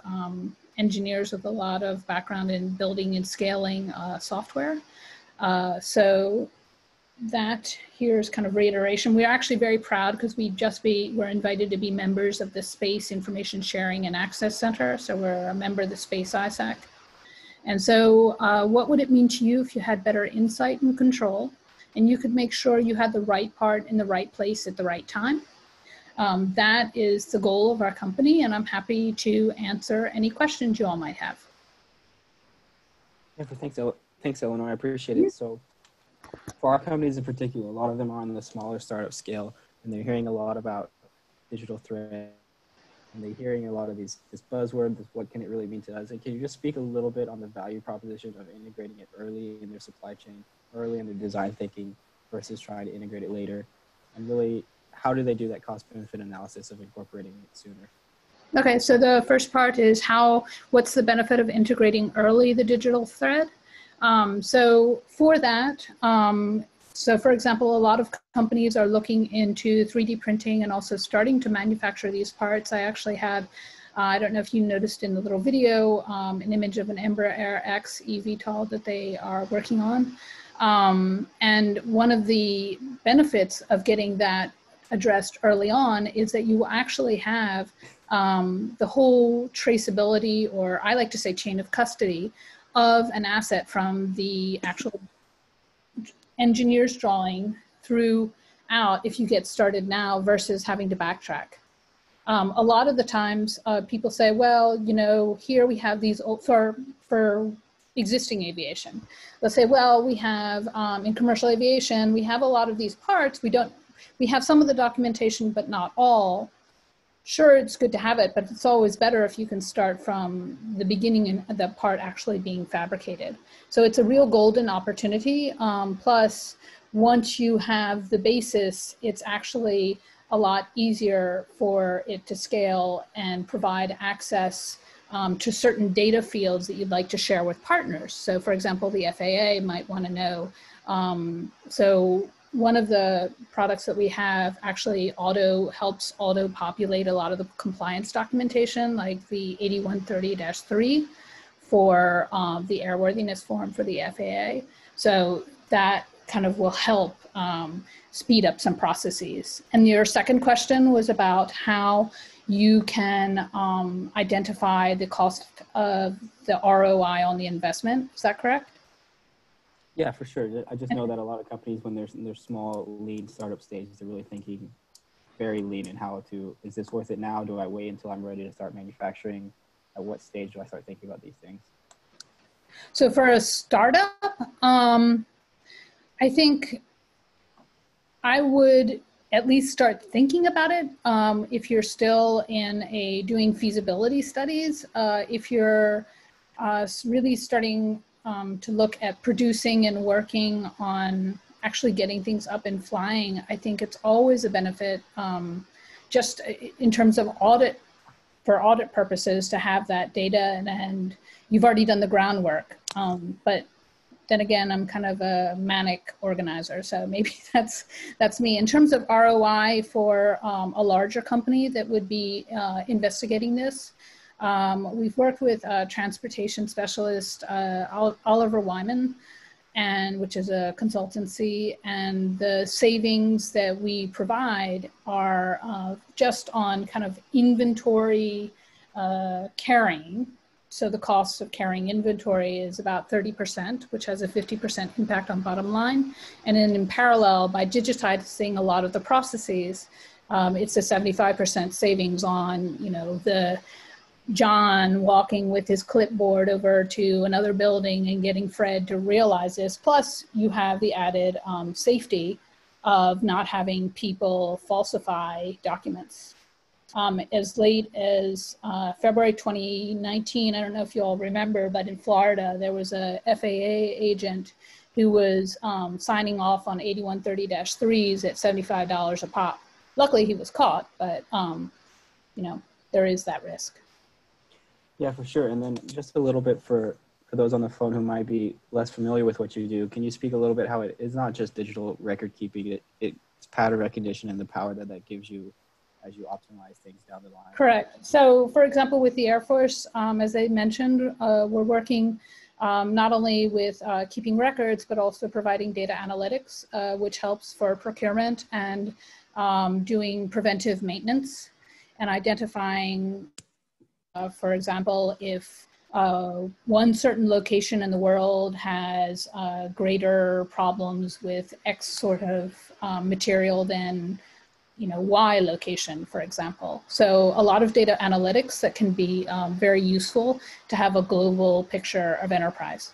engineers with a lot of background in building and scaling software. So that here's kind of reiteration. We are actually very proud because we were invited to be members of the Space Information Sharing and Access Center. So we're a member of the Space ISAC. And so what would it mean to you if you had better insight and control, and you could make sure you had the right part in the right place at the right time? That is the goal of our company, and I'm happy to answer any questions you all might have. Yeah, thanks, Eleanor. I appreciate it. So, for our companies in particular, a lot of them are on the smaller startup scale, and they're hearing a lot about digital thread, and they're hearing a lot of this buzzword, what can it really mean to us? And can you just speak a little bit on the value proposition of integrating it early in their supply chain, early in their design thinking, versus trying to integrate it later? And really, how do they do that cost-benefit analysis of incorporating it sooner? Okay, so the first part is what's the benefit of integrating early the digital thread? So for that, so for example, a lot of companies are looking into 3D printing and also starting to manufacture these parts. I actually had, I don't know if you noticed in the little video, an image of an Embraer X eVTOL that they are working on. And one of the benefits of getting that addressed early on is that you will actually have the whole traceability, or I like to say chain of custody, of an asset from the actual engineer's drawing throughout if you get started now versus having to backtrack. A lot of the times people say, well, you know, here we have these old, for existing aviation. They'll say, well, we have in commercial aviation, we have a lot of these parts. We have some of the documentation, but not all. Sure, it's good to have it, but it's always better if you can start from the beginning and the part actually being fabricated. So it's a real golden opportunity. Plus, once you have the basis, it's actually a lot easier for it to scale and provide access to certain data fields that you'd like to share with partners. So for example, the FAA might want to know. So one of the products that we have actually helps auto populate a lot of the compliance documentation, like the 8130-3 for the airworthiness form for the FAA. So that kind of will help speed up some processes. And your second question was about how you can identify the cost of the ROI on the investment. Is that correct? Yeah, for sure. I just know that a lot of companies, when they're small, lean startup stages, they're really thinking very lean in how to, is this worth it now? Do I wait until I'm ready to start manufacturing? At what stage do I start thinking about these things? So for a startup, I think I would at least start thinking about it if you're still in doing feasibility studies. If you're really starting to look at producing and working on actually getting things up and flying, I think it's always a benefit just in terms of audit, for audit purposes, to have that data and you've already done the groundwork. But then again, I'm kind of a manic organizer, so maybe that's me. In terms of ROI for a larger company that would be investigating this, we've worked with a transportation specialist, Oliver Wyman, which is a consultancy, and the savings that we provide are just on kind of inventory carrying. So the cost of carrying inventory is about 30%, which has a 50% impact on bottom line. And then in parallel, by digitizing a lot of the processes, it's a 75% savings on, you know, the John walking with his clipboard over to another building and getting Fred to realize this. Plus you have the added safety of not having people falsify documents. As late as February 2019, I don't know if you all remember, but in Florida, there was a FAA agent who was signing off on 8130-3s at $75 a pop. Luckily, he was caught, but you know, there is that risk. Yeah, for sure. And then just a little bit for those on the phone who might be less familiar with what you do, can you speak a little bit how it is not just digital record keeping, it's pattern recognition and the power that gives you as you optimize things down the line? Correct. So for example, with the Air Force, as I mentioned, we're working not only with keeping records, but also providing data analytics, which helps for procurement and doing preventive maintenance and identifying, for example, if one certain location in the world has greater problems with X sort of material than, you know, Y location, for example. So a lot of data analytics that can be very useful to have a global picture of enterprise.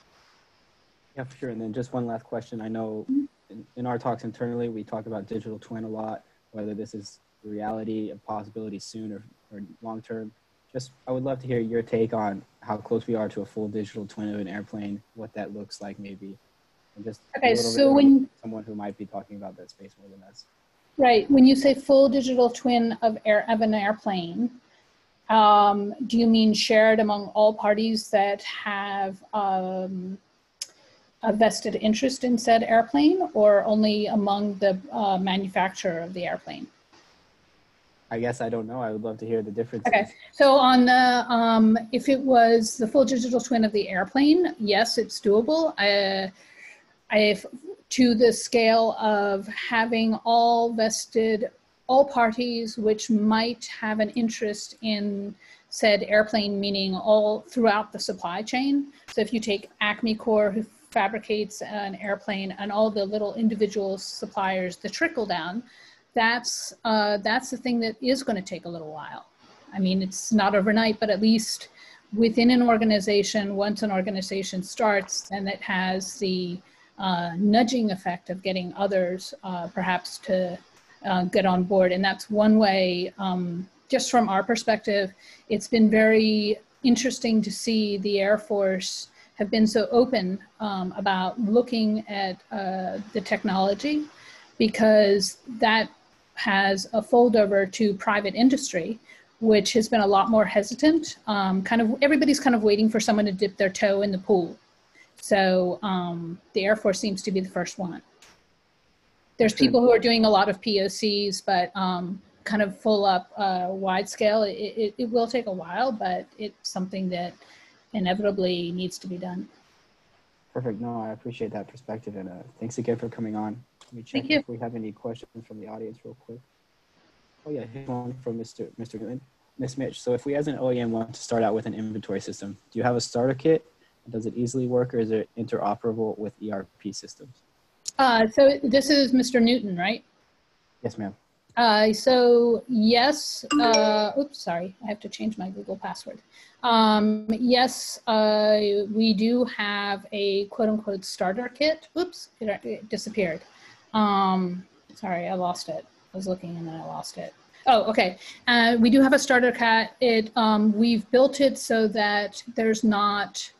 Yeah, for sure. And then just one last question. I know in our talks internally, we talk about digital twin a lot, whether this is reality, a possibility soon or long term. Just, I would love to hear your take on how close we are to a full digital twin of an airplane, what that looks like maybe. And just okay, so when someone who might be talking about that space more than us. Right. When you say full digital twin of an airplane, do you mean shared among all parties that have a vested interest in said airplane, or only among the manufacturer of the airplane? I guess I don't know. I would love to hear the differences. Okay. So on the, if it was the full digital twin of the airplane, yes, it's doable. To the scale of having all parties which might have an interest in said airplane, meaning all throughout the supply chain. So if you take Acme Corps, who fabricates an airplane, and all the little individual suppliers, the trickle down, that's the thing that is going to take a little while. I mean, it's not overnight, but at least within an organization, once an organization starts, and it has the nudging effect of getting others perhaps to get on board. And that's one way, just from our perspective, it's been very interesting to see the Air Force have been so open about looking at the technology, because that has a foldover to private industry, which has been a lot more hesitant. Everybody's kind of waiting for someone to dip their toe in the pool. So the Air Force seems to be the first one. There's people who are doing a lot of POCs, but kind of full up wide scale. It will take a while, but it's something that inevitably needs to be done. Perfect. No, I appreciate that perspective. And thanks again for coming on. Let me check if we have any questions from the audience real quick. Oh yeah, here's one from Mr. Newman. Ms. Mitch, so if we as an OEM want to start out with an inventory system, do you have a starter kit? Does it easily work, or is it interoperable with ERP systems? So this is Mr. Newton, right? Yes, ma'am. So yes, oops, sorry, I have to change my Google password. Yes, we do have a quote unquote starter kit. Oops, it disappeared. Sorry, I lost it. I was looking and then I lost it. Oh, okay. We do have a starter kit. We've built it so that there's not,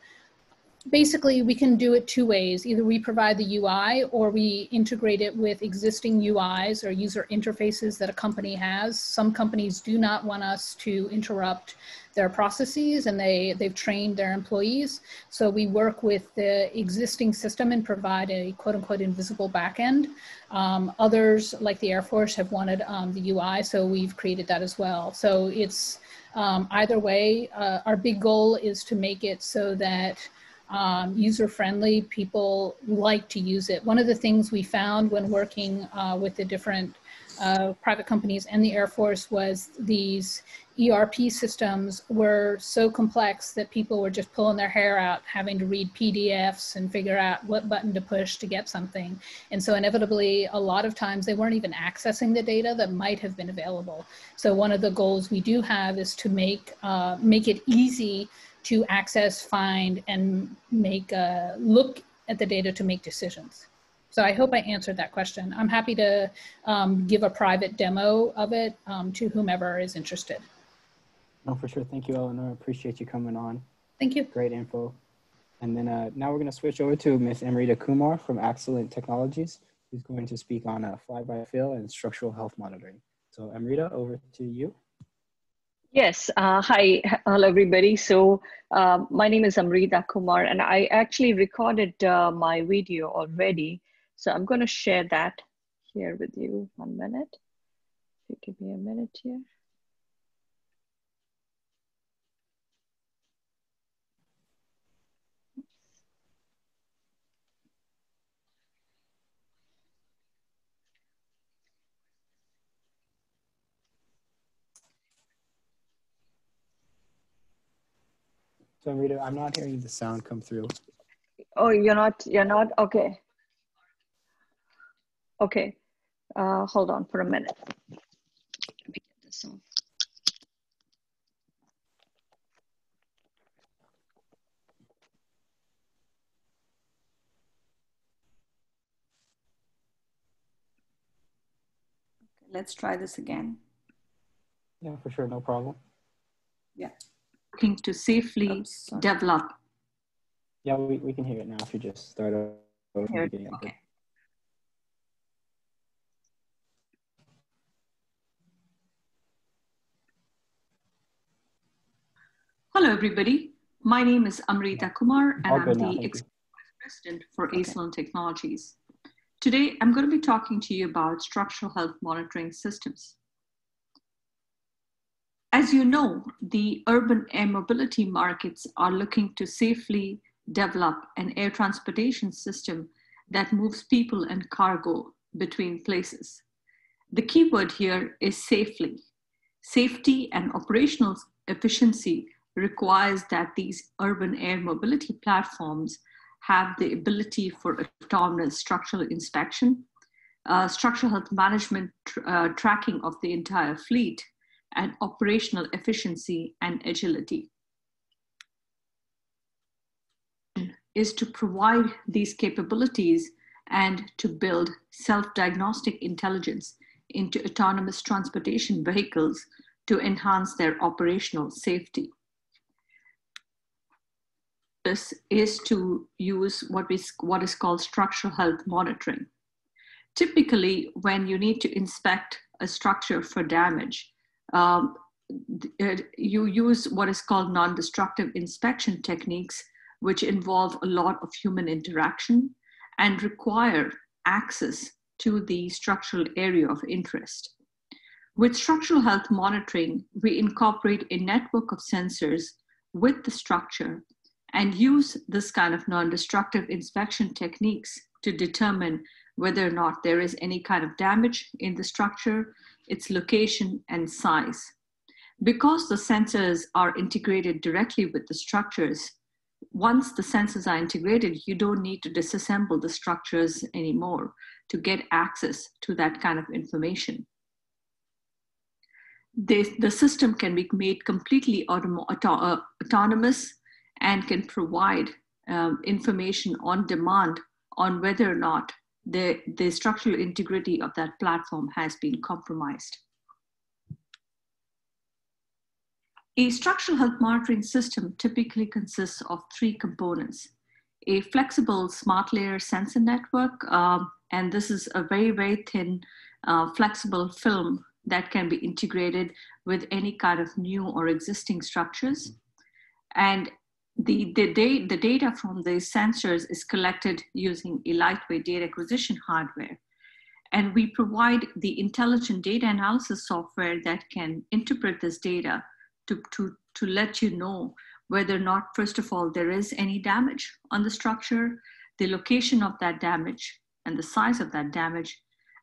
basically we can do it two ways. Either we provide the UI, or we integrate it with existing UIs or user interfaces that a company has. Some companies do not want us to interrupt their processes, and they've trained their employees. So we work with the existing system and provide a quote unquote invisible backend. Others, like the Air Force, have wanted the UI, so we've created that as well. So it's either way, our big goal is to make it so that user-friendly, people like to use it. One of the things we found when working with the different private companies and the Air Force was these ERP systems were so complex that people were just pulling their hair out, having to read PDFs and figure out what button to push to get something. And so inevitably, a lot of times they weren't even accessing the data that might have been available. So one of the goals we do have is to make, make it easy to access, find, and make a look at the data to make decisions. So I hope I answered that question. I'm happy to give a private demo of it to whomever is interested. No, for sure. Thank you, Eleanor. I appreciate you coming on. Thank you. Great info. And then now we're going to switch over to Ms. Amrita Kumar from Acellent Technologies, who's going to speak on fly-by-feel and structural health monitoring. So Amrita, over to you. Yes, hi, hello everybody. So my name is Amrita Kumar, and I actually recorded my video already. So I'm gonna share that here with you, 1 minute. Give me a minute here. So Rita, I'm not hearing the sound come through. Oh, you're not? Okay. Okay. Hold on for a minute. Let me get this off. Okay, let's try this again. Yeah, for sure. No problem. Yeah. To safely develop. Yeah, we can hear it now if you just start over from the beginning. Okay. Hello, everybody. My name is Amrita Kumar, and I'm the Executive Vice President for Acellent Technologies. Today, I'm going to be talking to you about structural health monitoring systems. As you know, the urban air mobility markets are looking to safely develop an air transportation system that moves people and cargo between places. The key word here is safely. Safety and operational efficiency requires that these urban air mobility platforms have the ability for autonomous structural inspection, structural health management, tracking of the entire fleet, and operational efficiency and agility. Is to provide these capabilities and to build self-diagnostic intelligence into autonomous transportation vehicles to enhance their operational safety. This is to use what is called structural health monitoring. Typically, when you need to inspect a structure for damage. You use what is called non-destructive inspection techniques, which involve a lot of human interaction and require access to the structural area of interest. With structural health monitoring, we incorporate a network of sensors with the structure and use this kind of non-destructive inspection techniques to determine whether or not there is any kind of damage in the structure, its location, and size. Because the sensors are integrated directly with the structures, once the sensors are integrated, you don't need to disassemble the structures anymore to get access to that kind of information. The system can be made completely autonomous and can provide information on demand on whether or not the structural integrity of that platform has been compromised. A structural health monitoring system typically consists of three components: a flexible smart layer sensor network, and this is a very, very thin flexible film that can be integrated with any kind of new or existing structures. And the data from the sensors is collected using a lightweight data acquisition hardware. And we provide the intelligent data analysis software that can interpret this data to let you know whether or not, first of all, there is any damage on the structure, the location of that damage, and the size of that damage,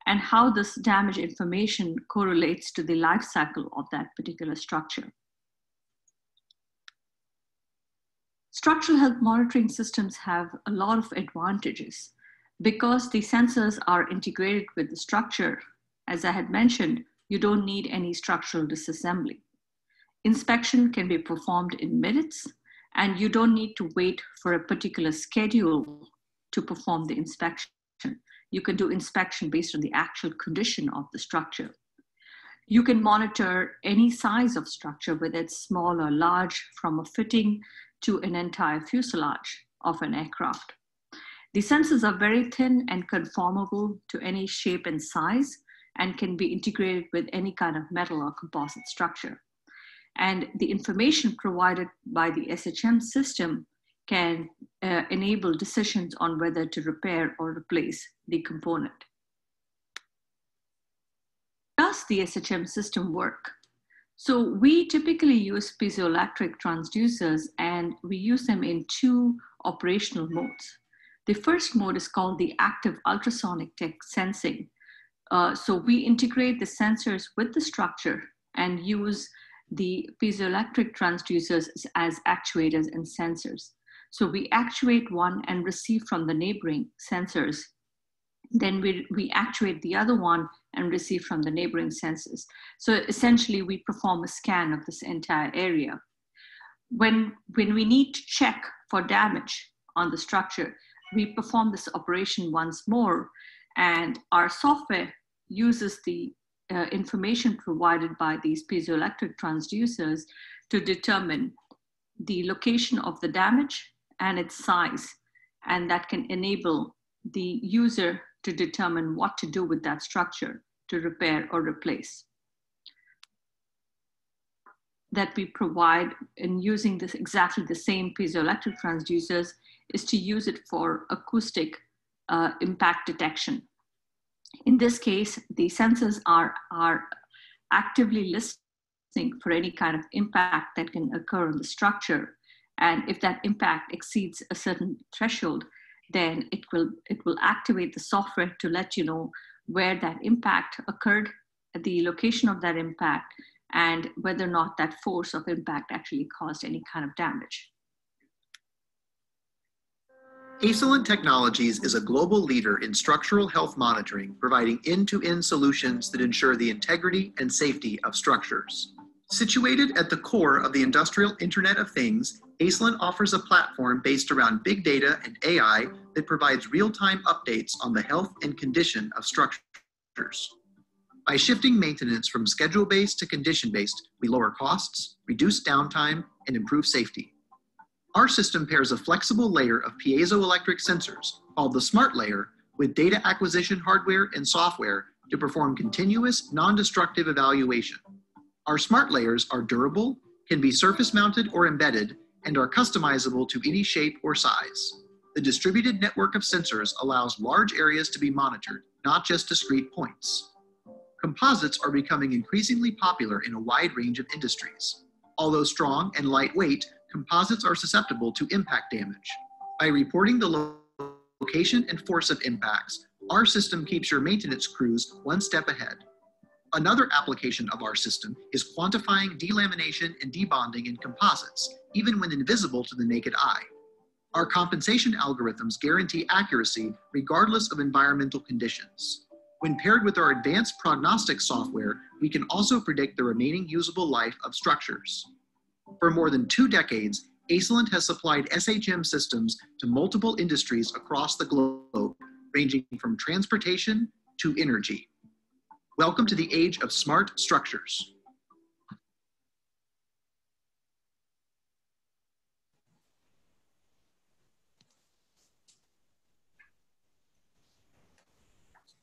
and how this damage information correlates to the life cycle of that particular structure. Structural health monitoring systems have a lot of advantages. Because the sensors are integrated with the structure, as I had mentioned, you don't need any structural disassembly. Inspection can be performed in minutes, and you don't need to wait for a particular schedule to perform the inspection. You can do inspection based on the actual condition of the structure. You can monitor any size of structure, whether it's small or large, from a fitting to an entire fuselage of an aircraft. The sensors are very thin and conformable to any shape and size, and can be integrated with any kind of metal or composite structure. And the information provided by the SHM system can enable decisions on whether to repair or replace the component. Does the SHM system work? So we typically use piezoelectric transducers, and we use them in two operational modes. The first mode is called the active ultrasonic tech sensing. So we integrate the sensors with the structure and use the piezoelectric transducers as actuators and sensors. So we actuate one and receive from the neighboring sensors. Then we actuate the other one and receive from the neighboring sensors. So essentially, we perform a scan of this entire area. When we need to check for damage on the structure, we perform this operation once more, and our software uses the information provided by these piezoelectric transducers to determine the location of the damage and its size, and that can enable the user to determine what to do with that structure to repair or replace. That we provide in using this exactly the same piezoelectric transducers is to use it for acoustic impact detection. In this case, the sensors are actively listening for any kind of impact that can occur on the structure. And if that impact exceeds a certain threshold, then it will activate the software to let you know where that impact occurred, the location of that impact, and whether or not that force of impact actually caused any kind of damage. Acellent Technologies is a global leader in structural health monitoring, providing end-to-end solutions that ensure the integrity and safety of structures. Situated at the core of the industrial Internet of Things, Acellent offers a platform based around big data and AI that provides real-time updates on the health and condition of structures. By shifting maintenance from schedule-based to condition-based, we lower costs, reduce downtime, and improve safety. Our system pairs a flexible layer of piezoelectric sensors, called the smart layer, with data acquisition hardware and software to perform continuous, non-destructive evaluation. Our smart layers are durable, can be surface-mounted or embedded, and are customizable to any shape or size. The distributed network of sensors allows large areas to be monitored, not just discrete points. Composites are becoming increasingly popular in a wide range of industries. Although strong and lightweight, composites are susceptible to impact damage. By reporting the location and force of impacts, our system keeps your maintenance crews one step ahead. Another application of our system is quantifying delamination and debonding in composites, even when invisible to the naked eye. Our compensation algorithms guarantee accuracy regardless of environmental conditions. When paired with our advanced prognostic software, we can also predict the remaining usable life of structures. For more than 2 decades, Acellent has supplied SHM systems to multiple industries across the globe, ranging from transportation to energy. Welcome to the age of smart structures.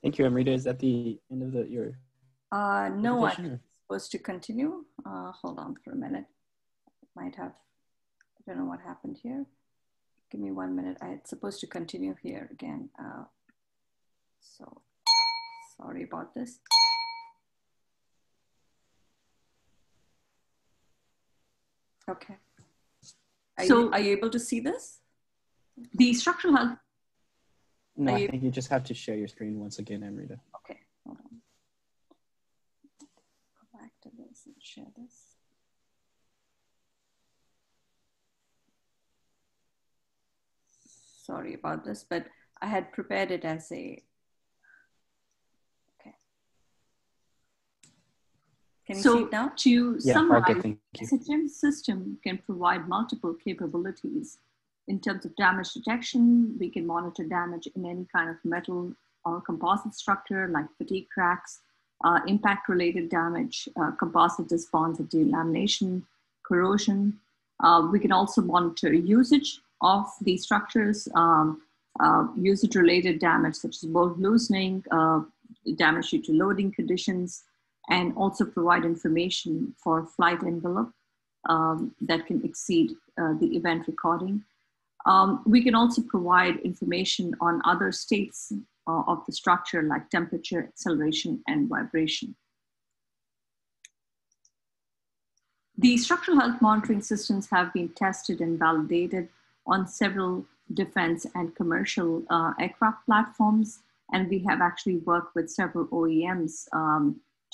Thank you, Amrita. Is that the end of your? No, I'm supposed to continue. Hold on for a minute. I don't know what happened here. Give me 1 minute. I'm supposed to continue here again. So sorry about this. Okay. Are you able to see this? The structural health. No, I think you just have to share your screen once again, Amrita. Okay, hold on. Go back to this and share this. Sorry about this, but I had prepared it as a, okay. Can you see it now? To summarize, SHM system can provide multiple capabilities. In terms of damage detection, we can monitor damage in any kind of metal or composite structure like fatigue cracks, impact-related damage, composite responsive delamination, corrosion. We can also monitor usage of these structures, usage-related damage such as bolt loosening, damage due to loading conditions, and also provide information for flight envelope that can exceed the event recording. We can also provide information on other states of the structure like temperature, acceleration, and vibration. The structural health monitoring systems have been tested and validated on several defense and commercial aircraft platforms, and we have actually worked with several OEMs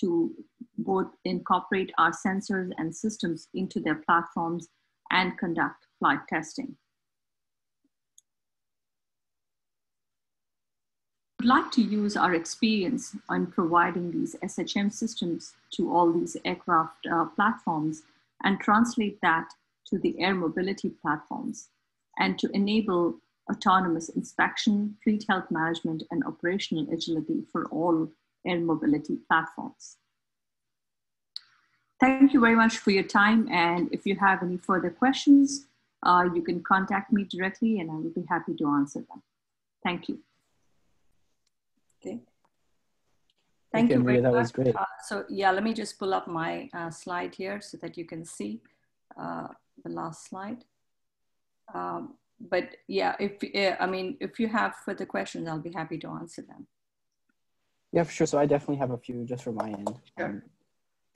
to both incorporate our sensors and systems into their platforms and conduct flight testing. We'd like to use our experience on providing these SHM systems to all these aircraft platforms and translate that to the air mobility platforms and to enable autonomous inspection, fleet health management, and operational agility for all air mobility platforms. Thank you very much for your time. And if you have any further questions, you can contact me directly and I will be happy to answer them. Thank you. Okay. Thank you very much. That was great. So yeah, let me just pull up my slide here so that you can see the last slide. But yeah, if you have further questions, I'll be happy to answer them. Yeah, for sure. So I definitely have a few just from my end. Sure.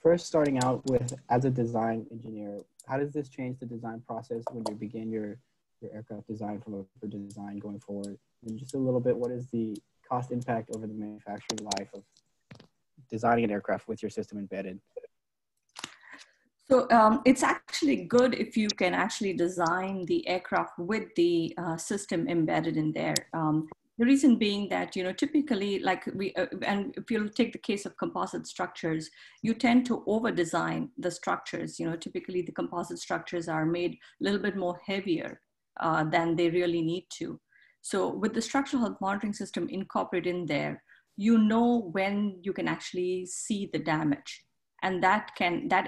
First, starting out with, as a design engineer, how does this change the design process when you begin your aircraft design for design going forward? And just a little bit, what is the cost impact over the manufacturing life of designing an aircraft with your system embedded? So it's actually good if you can actually design the aircraft with the system embedded in there. The reason being that, you know, typically like and if you'll take the case of composite structures, you tend to over design the structures. You know, typically the composite structures are made a little bit more heavier than they really need to. So with the structural health monitoring system incorporated in there, you know when you can actually see the damage, and that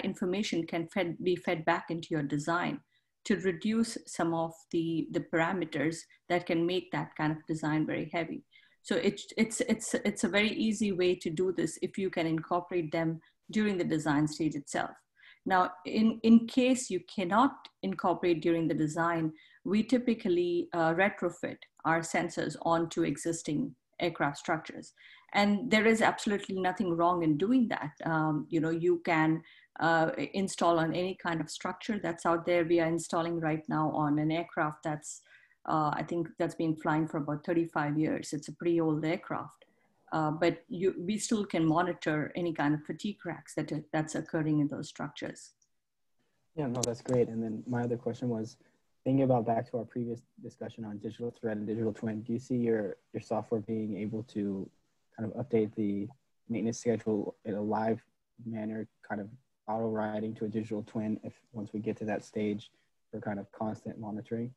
information can be fed back into your design to reduce some of the parameters that can make that kind of design very heavy. So it's a very easy way to do this if you can incorporate them during the design stage itself. Now, in case you cannot incorporate during the design, we typically retrofit our sensors onto existing aircraft structures. And there is absolutely nothing wrong in doing that. You know, you can install on any kind of structure that's out there. We are installing right now on an aircraft that's, I think that's been flying for about 35 years. It's a pretty old aircraft, but we still can monitor any kind of fatigue cracks that's occurring in those structures. Yeah, no, that's great. And then my other question was, thinking about back to our previous discussion on digital thread and digital twin, do you see your software being able to kind of update the maintenance schedule in a live manner, kind of auto riding to a digital twin if once we get to that stage for kind of constant monitoring?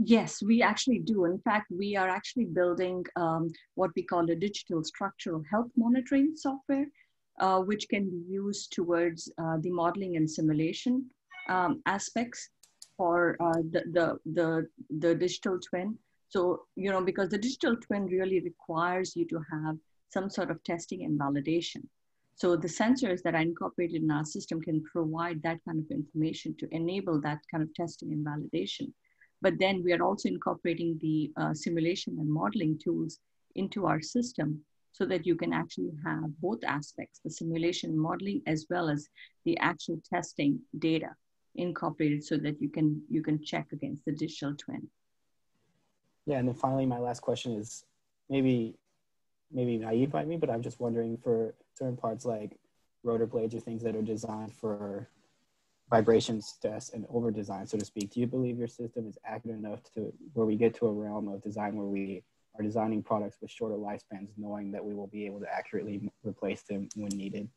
Yes, we actually do. In fact, we are actually building what we call a digital structural health monitoring software, which can be used towards the modeling and simulation aspects for the digital twin. So, you know, because the digital twin really requires you to have some sort of testing and validation. So the sensors that are incorporated in our system can provide that kind of information to enable that kind of testing and validation. But then we are also incorporating the simulation and modeling tools into our system so that you can actually have both aspects, the simulation modeling as well as the actual testing data incorporated so that you can check against the digital twin. Yeah, and then finally, my last question is maybe naive by me, but I'm just wondering for certain parts like rotor blades or things that are designed for vibrations test and over design, so to speak. Do you believe your system is accurate enough to where we get to a realm of design where we are designing products with shorter lifespans, knowing that we will be able to accurately replace them when needed?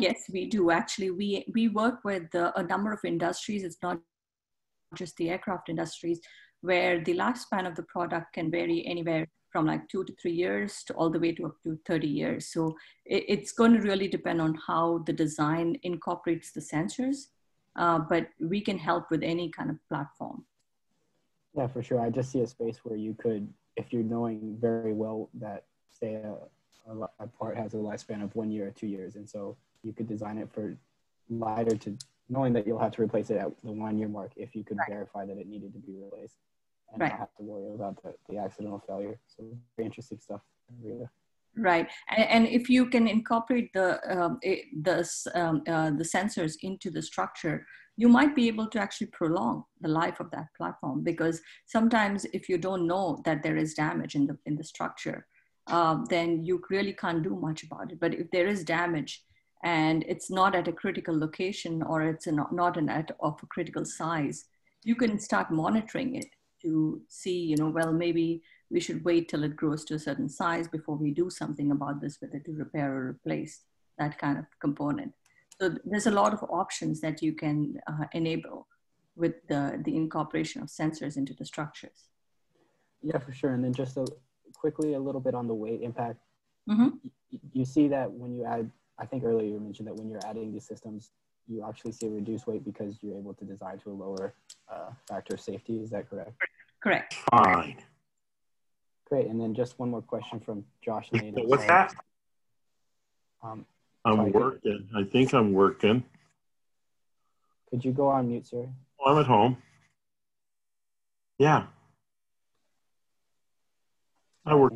Yes, we do. Actually, we work with a number of industries. It's not just the aircraft industries, where the lifespan of the product can vary anywhere from like 2 to 3 years to all the way to up to 30 years. So it's going to really depend on how the design incorporates the sensors, but we can help with any kind of platform. Yeah, for sure. I just see a space where you could, if you're knowing very well that say a part has a lifespan of 1 year or 2 years, and so you could design it for LIDAR to knowing that you'll have to replace it at the 1 year mark if you could verify that it needed to be replaced. And not have to worry about the accidental failure. So very interesting stuff. Really. Right, and if you can incorporate the sensors into the structure, you might be able to actually prolong the life of that platform, because sometimes if you don't know that there is damage in the structure, then you really can't do much about it. But if there is damage and it's not at a critical location or it's not of a critical size, you can start monitoring it to see, you know, well, maybe we should wait till it grows to a certain size before we do something about this, whether to repair or replace that kind of component. So there's a lot of options that you can enable with the incorporation of sensors into the structures. Yeah, for sure. And then just quickly a little bit on the weight impact. Mm-hmm. You see that when you add, I think earlier you mentioned that when you're adding these systems, you actually see reduced weight because you're able to design to a lower factor of safety. Is that correct? Correct. Fine. Great. And then just one more question from Josh. What's that? I'm working. I think I'm working. Could you go on mute, sir? Oh, I'm at home. Yeah. I work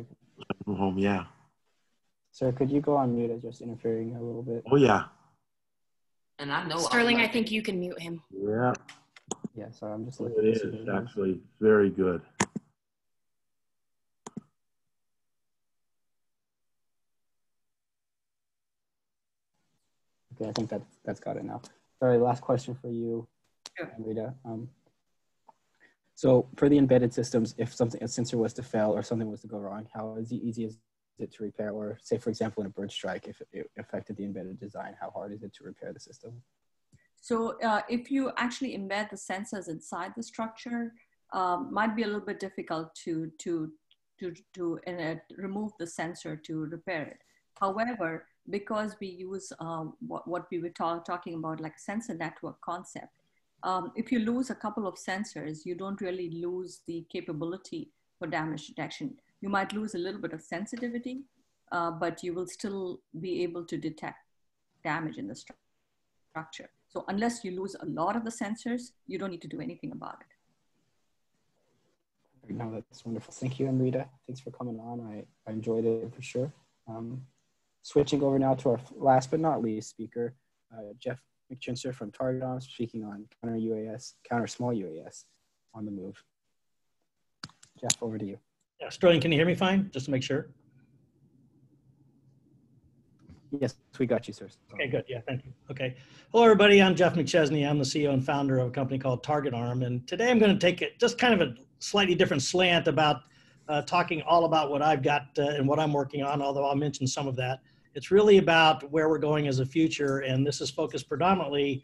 from home, yeah. Sir, could you go on mute? I'm just interfering a little bit. Oh, yeah. And I know Sterling, I think you can mute him. Yeah. Yeah, so I'm just looking. It is actually very good. Okay, I think that's got it now. Sorry, last question for you, Amrita. So for the embedded systems, if a sensor was to fail or something was to go wrong, how easy is it to repair? Or say, for example, in a bird strike, if it affected the embedded design, how hard is it to repair the system? So if you actually embed the sensors inside the structure, might be a little bit difficult to remove the sensor to repair it. However, because we use what we were talking about, like sensor network concept, if you lose a couple of sensors, you don't really lose the capability for damage detection. You might lose a little bit of sensitivity, but you will still be able to detect damage in the structure. So unless you lose a lot of the sensors, you don't need to do anything about it. No, that's wonderful. Thank you, Amrita. Thanks for coming on. I enjoyed it for sure. Switching over now to our last but not least speaker, Jeff McChinster from Target Arm, speaking on counter small UAS on the move. Jeff, over to you. Yeah, Sterling, can you hear me fine? Just to make sure. Yes, we got you, sir. Okay, good. Yeah, thank you. Okay. Hello, everybody. I'm Jeff McChesney. I'm the CEO and founder of a company called Target Arm. And today I'm going to take it just kind of a slightly different slant about talking all about what I've got and what I'm working on, although I'll mention some of that. It's really about where we're going as a future. And this is focused predominantly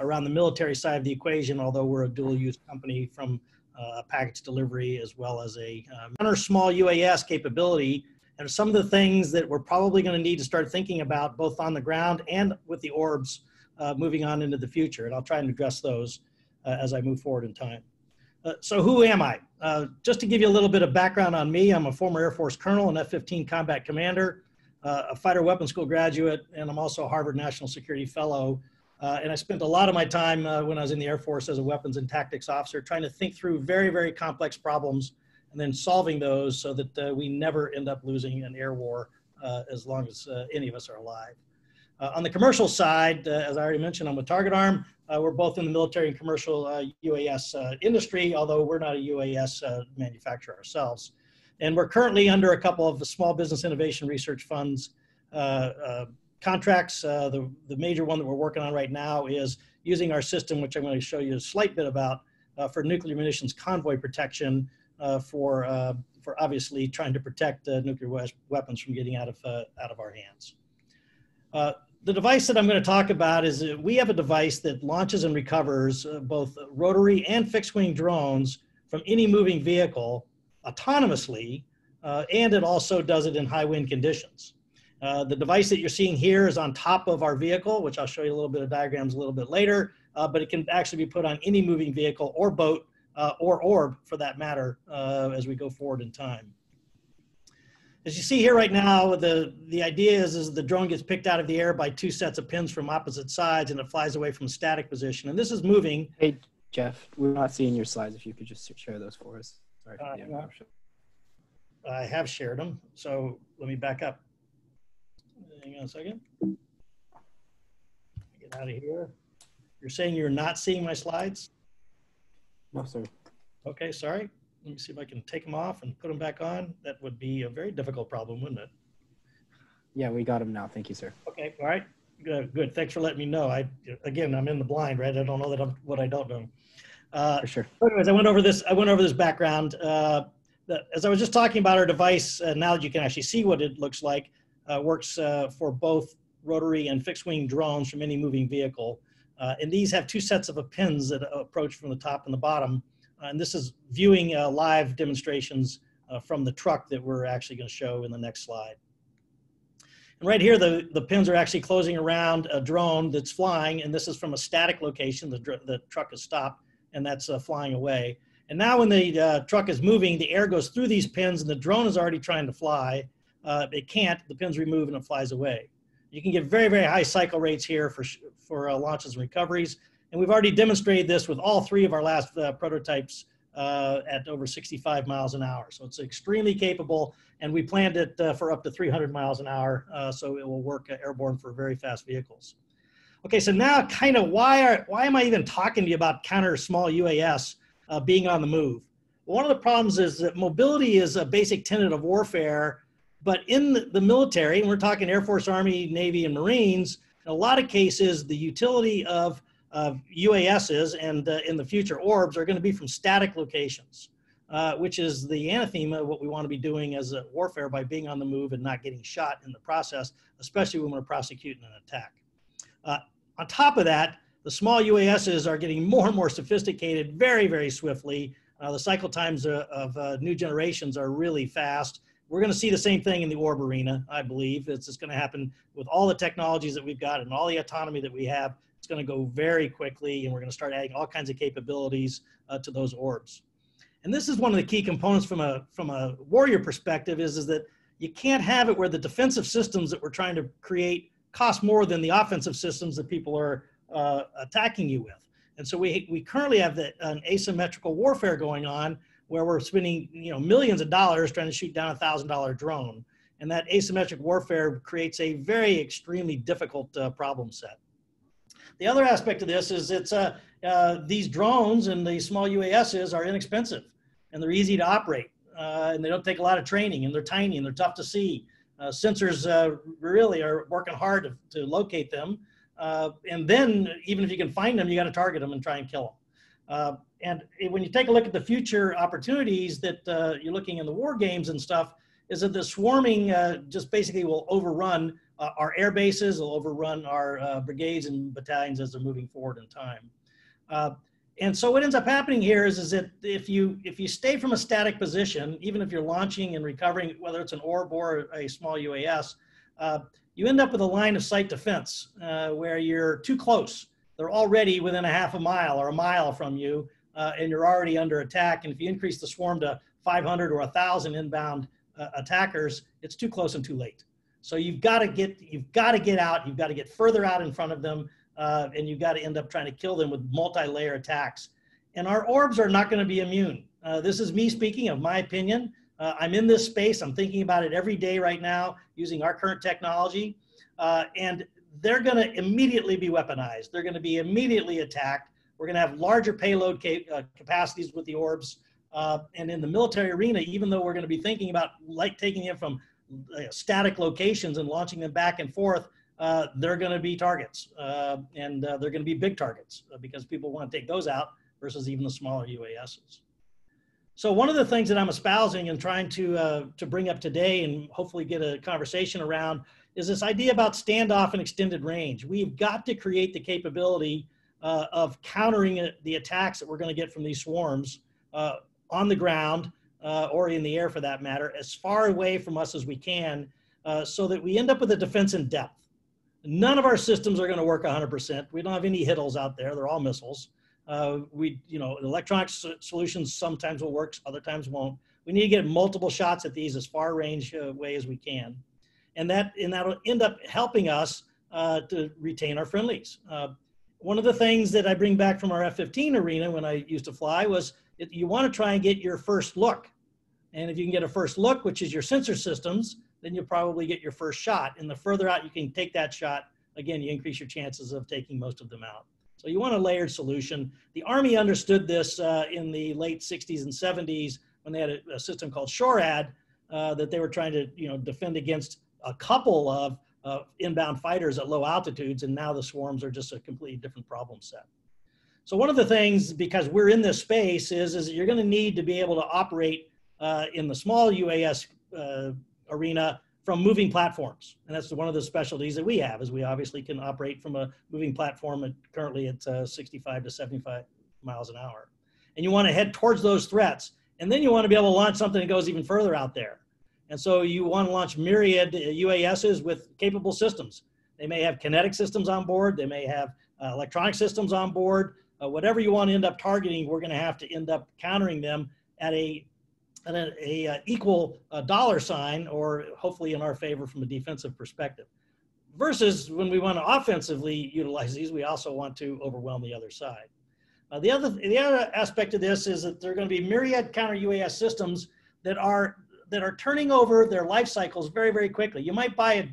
around the military side of the equation, although we're a dual use company from package delivery as well as a counter small UAS capability. And some of the things that we're probably going to need to start thinking about both on the ground and with the orbs moving on into the future. And I'll try and address those as I move forward in time. So who am I? Just to give you a little bit of background on me, I'm a former Air Force Colonel and F-15 combat commander, a fighter weapons school graduate, and I'm also a Harvard National Security Fellow. And I spent a lot of my time when I was in the Air Force as a weapons and tactics officer trying to think through very, very complex problems and then solving those so that we never end up losing an air war as long as any of us are alive. On the commercial side, as I already mentioned, I'm with Target Arm. We're both in the military and commercial UAS industry, although we're not a UAS manufacturer ourselves. And we're currently under a couple of the small business innovation research funds contracts. The major one that we're working on right now is using our system, which I'm going to show you a slight bit about, for nuclear munitions convoy protection, for obviously trying to protect nuclear weapons from getting out of our hands. The device that I'm going to talk about is we have a device that launches and recovers both rotary and fixed-wing drones from any moving vehicle autonomously, and it also does it in high wind conditions. The device that you're seeing here is on top of our vehicle, which I'll show you a little bit of diagrams a little bit later, but it can actually be put on any moving vehicle or boat, or orb for that matter, as we go forward in time. As you see here right now, the idea is the drone gets picked out of the air by two sets of pins from opposite sides and it flies away from static position. And this is moving. Hey, Jeff, we're not seeing your slides. If you could just share those for us. Sorry. Yeah. I have shared them. So let me back up. Hang on a second. Get out of here. You're saying you're not seeing my slides? No, sir. Okay, sorry. Let me see if I can take them off and put them back on. That would be a very difficult problem, wouldn't it? Yeah, we got them now. Thank you, sir. Okay, all right. Good, good. Thanks for letting me know. Again, I'm in the blind, right? I don't know that what I don't know. For sure. Anyways, I went over this background. As I was just talking about our device, now that you can actually see what it looks like, works for both rotary and fixed-wing drones from any moving vehicle. And these have two sets of pins that approach from the top and the bottom. And this is viewing live demonstrations from the truck that we're actually going to show in the next slide. And right here, the pins are actually closing around a drone that's flying. And this is from a static location. The truck is stopped and that's flying away. And now when the truck is moving, the air goes through these pins and the drone is already trying to fly. It can't. The pins remove and it flies away. You can get very, very high cycle rates here for launches and recoveries. And we've already demonstrated this with all three of our last prototypes at over 65 miles an hour. So it's extremely capable, and we planned it for up to 300 miles an hour, so it will work airborne for very fast vehicles. Okay, so now kind of why am I even talking to you about counter small UAS being on the move? Well, one of the problems is that mobility is a basic tenet of warfare, but in the military, and we're talking Air Force, Army, Navy, and Marines, in a lot of cases, the utility of UASs and in the future orbs are going to be from static locations, which is the anathema of what we want to be doing as a warfare by being on the move and not getting shot in the process, especially when we're prosecuting an attack. On top of that, the small UASs are getting more and more sophisticated very, very swiftly. The cycle times of new generations are really fast. We're going to see the same thing in the orb arena, I believe. It's just going to happen with all the technologies that we've got and all the autonomy that we have. It's going to go very quickly, and we're going to start adding all kinds of capabilities to those orbs. And this is one of the key components from a warrior perspective is that you can't have it where the defensive systems that we're trying to create cost more than the offensive systems that people are attacking you with. And so we currently have an asymmetrical warfare going on where we're spending millions of dollars trying to shoot down a $1,000 drone. And that asymmetric warfare creates a very extremely difficult problem set. The other aspect of this is these drones and these small UASs are inexpensive and they're easy to operate and they don't take a lot of training and they're tiny and they're tough to see. Sensors really are working hard to locate them. And then even if you can find them, you got to target them and try and kill them. And when you take a look at the future opportunities that you're looking in the war games and stuff, is that the swarming just basically will overrun our air bases, will overrun our brigades and battalions as they're moving forward in time. And so what ends up happening here is that if you stay from a static position, even if you're launching and recovering, whether it's an orb or a small UAS, you end up with a line of sight defense where you're too close. They're already within a half a mile or a mile from you, and you're already under attack. And if you increase the swarm to 500 or 1,000 inbound attackers, it's too close and too late. So you've got to get out, you've got to get further out in front of them, and you've got to end up trying to kill them with multi-layer attacks. And our orbs are not going to be immune. This is me speaking of my opinion. I'm in this space, I'm thinking about it every day right now using our current technology, and they're going to immediately be weaponized. They're going to be immediately attacked. We're going to have larger payload capacities with the orbs, and in the military arena, even though we're going to be thinking about taking it from static locations and launching them back and forth, they're going to be targets, and they're going to be big targets because people want to take those out versus even the smaller UASs. So one of the things that I'm espousing and trying to bring up today and hopefully get a conversation around is this idea about standoff and extended range. We've got to create the capability of countering the attacks that we're going to get from these swarms on the ground, or in the air for that matter, as far away from us as we can, so that we end up with a defense in depth. None of our systems are going to work 100%. We don't have any HITLs out there. They're all missiles. Electronic solutions sometimes will work, other times won't. We need to get multiple shots at these as far range way as we can. And that will end up helping us to retain our friendlies. One of the things that I bring back from our F-15 arena when I used to fly was you want to try and get your first look. And if you can get a first look, which is your sensor systems, then you'll probably get your first shot. And the further out you can take that shot, again, you increase your chances of taking most of them out. So you want a layered solution. The Army understood this in the late 60s and 70s when they had a system called SHORAD that they were trying to defend against a couple of inbound fighters at low altitudes. And now the swarms are just a completely different problem set. So one of the things, because we're in this space, is that you're going to need to be able to operate in the small UAS arena from moving platforms. And that's one of the specialties that we have, is we obviously can operate from a moving platform currently at 65 to 75 miles an hour. And you want to head towards those threats. And then you want to be able to launch something that goes even further out there. And so you want to launch myriad UASs with capable systems. They may have kinetic systems on board. They may have electronic systems on board. Whatever you want to end up targeting, we're going to have to end up countering them at an equal dollar sign, or hopefully in our favor from a defensive perspective. Versus when we want to offensively utilize these, we also want to overwhelm the other side. The other aspect of this is that there are going to be myriad counter UAS systems that are turning over their life cycles very, very quickly. You might buy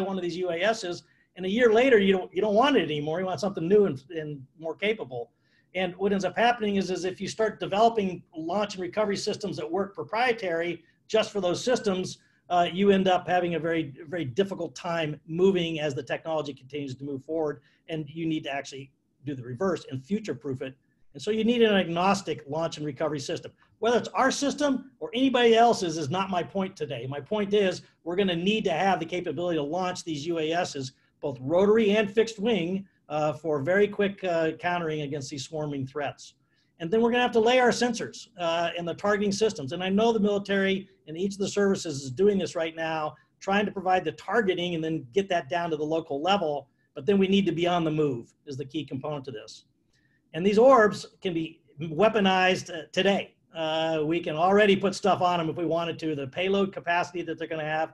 one of these UASs, and a year later, you don't want it anymore. You want something new and more capable. And what ends up happening is if you start developing launch and recovery systems that work proprietary just for those systems, you end up having a very, very difficult time moving as the technology continues to move forward. And you need to actually do the reverse and future-proof it. And so you need an agnostic launch and recovery system. Whether it's our system or anybody else's is not my point today. My point is we're going to need to have the capability to launch these UASs, both rotary and fixed wing, for very quick countering against these swarming threats. And then we're gonna have to lay our sensors and the targeting systems. And I know the military and each of the services is doing this right now, trying to provide the targeting and then get that down to the local level, but then we need to be on the move is the key component to this. And these orbs can be weaponized today. We can already put stuff on them if we wanted to. The payload capacity that they're going to have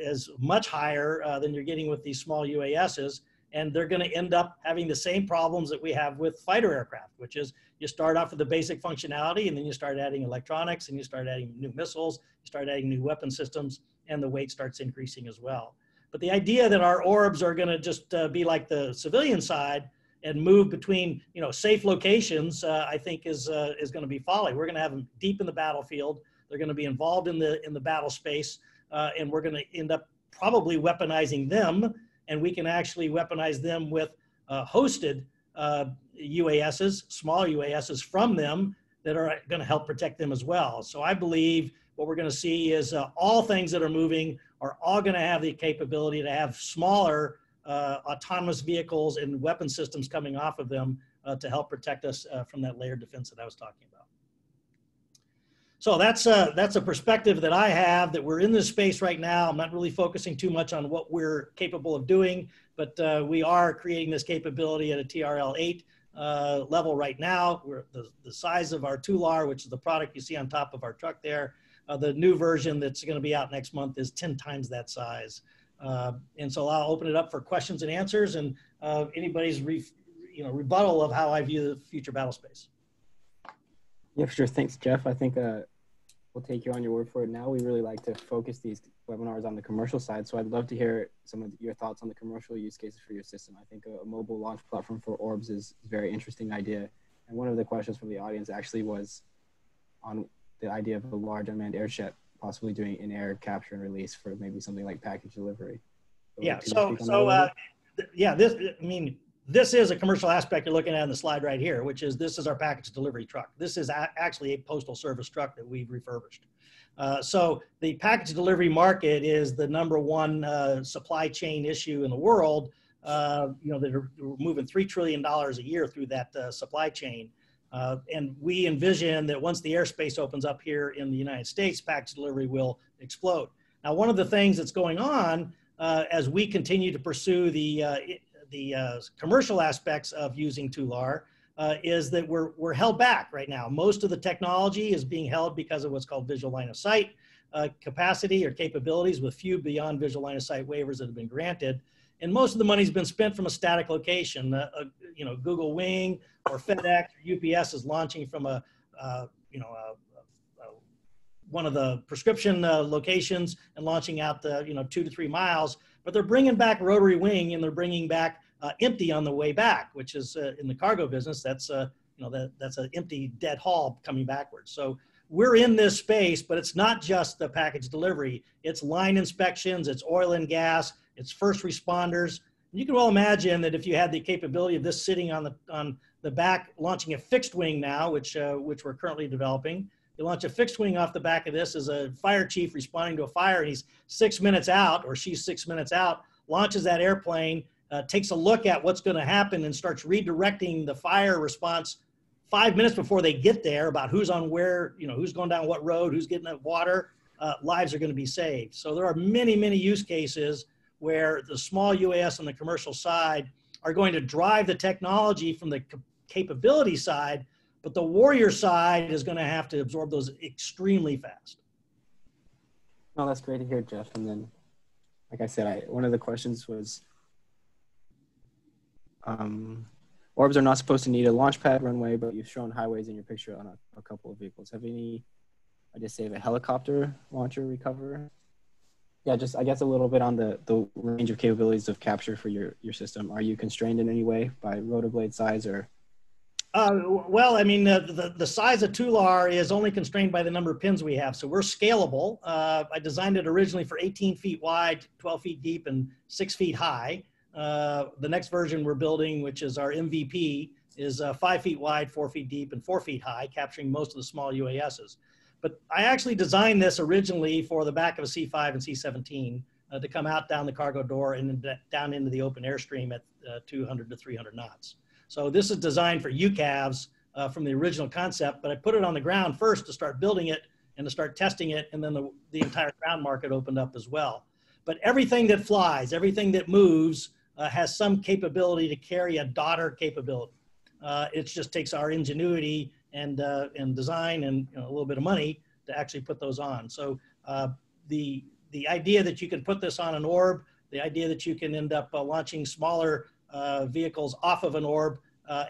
is much higher than you're getting with these small UASs, and they're going to end up having the same problems that we have with fighter aircraft, which is you start off with the basic functionality, and then you start adding electronics, and you start adding new missiles, you start adding new weapon systems, and the weight starts increasing as well. But the idea that our orbs are going to just be like the civilian side and move between, you know, safe locations, I think is going to be folly. We're going to have them deep in the battlefield. They're going to be involved in the battle space, and we're going to end up probably weaponizing them. And we can actually weaponize them with hosted UASs, smaller UASs from them that are going to help protect them as well. So I believe what we're going to see is all things that are moving are all going to have the capability to have smaller autonomous vehicles and weapon systems coming off of them to help protect us from that layered defense that I was talking about. So that's a perspective that I have, that we're in this space right now. I'm not really focusing too much on what we're capable of doing, but we are creating this capability at a TRL-8 level right now. We're the size of our TULAR, which is the product you see on top of our truck there. The new version that's going to be out next month is 10 times that size. And so I'll open it up for questions and answers and anybody's rebuttal of how I view the future battle space. Yeah, for sure. Thanks, Jeff. I think we'll take you on your word for it now. We really like to focus these webinars on the commercial side, so I'd love to hear some of your thoughts on the commercial use cases for your system. I think a mobile launch platform for orbs is a very interesting idea. And one of the questions from the audience actually was on the idea of a large unmanned airship, possibly doing in-air capture and release for maybe something like package delivery. So yeah, this is a commercial aspect you're looking at in the slide right here, which is this is our package delivery truck. This is actually a postal service truck that we've refurbished. So the package delivery market is the #1 supply chain issue in the world. We're moving $3 trillion a year through that supply chain. And we envision that once the airspace opens up here in the United States, package delivery will explode. Now, one of the things that's going on as we continue to pursue the commercial aspects of using TULAR is that we're held back right now. Most of the technology is being held because of what's called visual line of sight capacity or capabilities, with few beyond visual line of sight waivers that have been granted. And most of the money's been spent from a static location. Google Wing or FedEx or UPS is launching from one of the prescription locations and launching out the 2 to 3 miles. But they're bringing back rotary wing, and they're bringing back empty on the way back, which is in the cargo business. That's that's an empty dead haul coming backwards. So we're in this space, but it's not just the package delivery. It's line inspections. It's oil and gas. It's first responders. And you can well imagine that if you had the capability of this sitting on the back, launching a fixed wing now, which we're currently developing. You launch a fixed wing off the back of this as a fire chief responding to a fire, and he's 6 minutes out, or she's 6 minutes out, launches that airplane, takes a look at what's going to happen, and starts redirecting the fire response 5 minutes before they get there about who's on where, who's going down what road, who's getting that water. Lives are going to be saved. So there are many, many use cases where the small UAS on the commercial side are going to drive the technology from the capability side, but the warrior side is going to have to absorb those extremely fast. Oh, that's great to hear, Jeff. And then, like I said, one of the questions was, orbs are not supposed to need a launch pad runway, but you've shown highways in your picture on a couple of vehicles. Have any, I just save a helicopter launcher recover? Yeah, just I guess a little bit on the range of capabilities of capture for your system. Are you constrained in any way by rotor blade size or? The size of TULAR is only constrained by the number of pins we have, so we're scalable. I designed it originally for 18 feet wide, 12 feet deep, and 6 feet high. The next version we're building, which is our MVP, is 5 feet wide, 4 feet deep, and 4 feet high, capturing most of the small UASs. But I actually designed this originally for the back of a C-5 and C-17 to come out down the cargo door and down into the open airstream at 200 to 300 knots. So this is designed for UCAVs from the original concept, but I put it on the ground first to start building it and to start testing it, and then the entire ground market opened up as well. But everything that flies, everything that moves has some capability to carry a daughter capability. It just takes our ingenuity and design and a little bit of money to actually put those on. So the idea that you can put this on an orb, the idea that you can end up launching smaller vehicles off of an orb,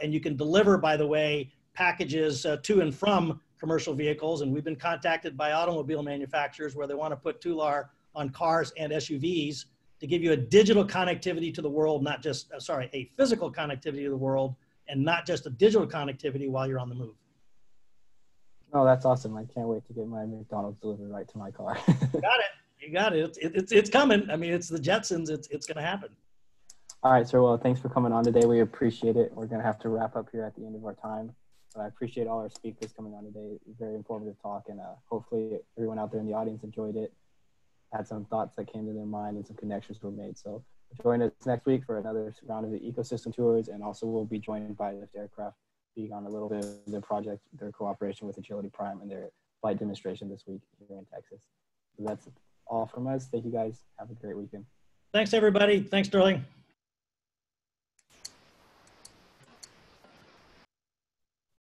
and you can deliver, by the way, packages to and from commercial vehicles. And we've been contacted by automobile manufacturers where they want to put TULAR on cars and SUVs to give you a digital connectivity to the world, not just, sorry, a physical connectivity to the world and not just a digital connectivity while you're on the move. Oh, that's awesome. I can't wait to get my McDonald's delivered right to my car. You got it. You got it. It's coming. I mean, it's the Jetsons. It's going to happen. All right, sir. Well, thanks for coming on today. We appreciate it. We're going to have to wrap up here at the end of our time. But I appreciate all our speakers coming on today. Very informative talk, and hopefully everyone out there in the audience enjoyed it, had some thoughts that came to their mind, and some connections were made. So join us next week for another round of the ecosystem tours, and also we'll be joined by Lift Aircraft being on a little bit of their project, their cooperation with Agility Prime and their flight demonstration this week here in Texas. So that's all from us. Thank you guys. Have a great weekend. Thanks, everybody. Thanks, Sterling.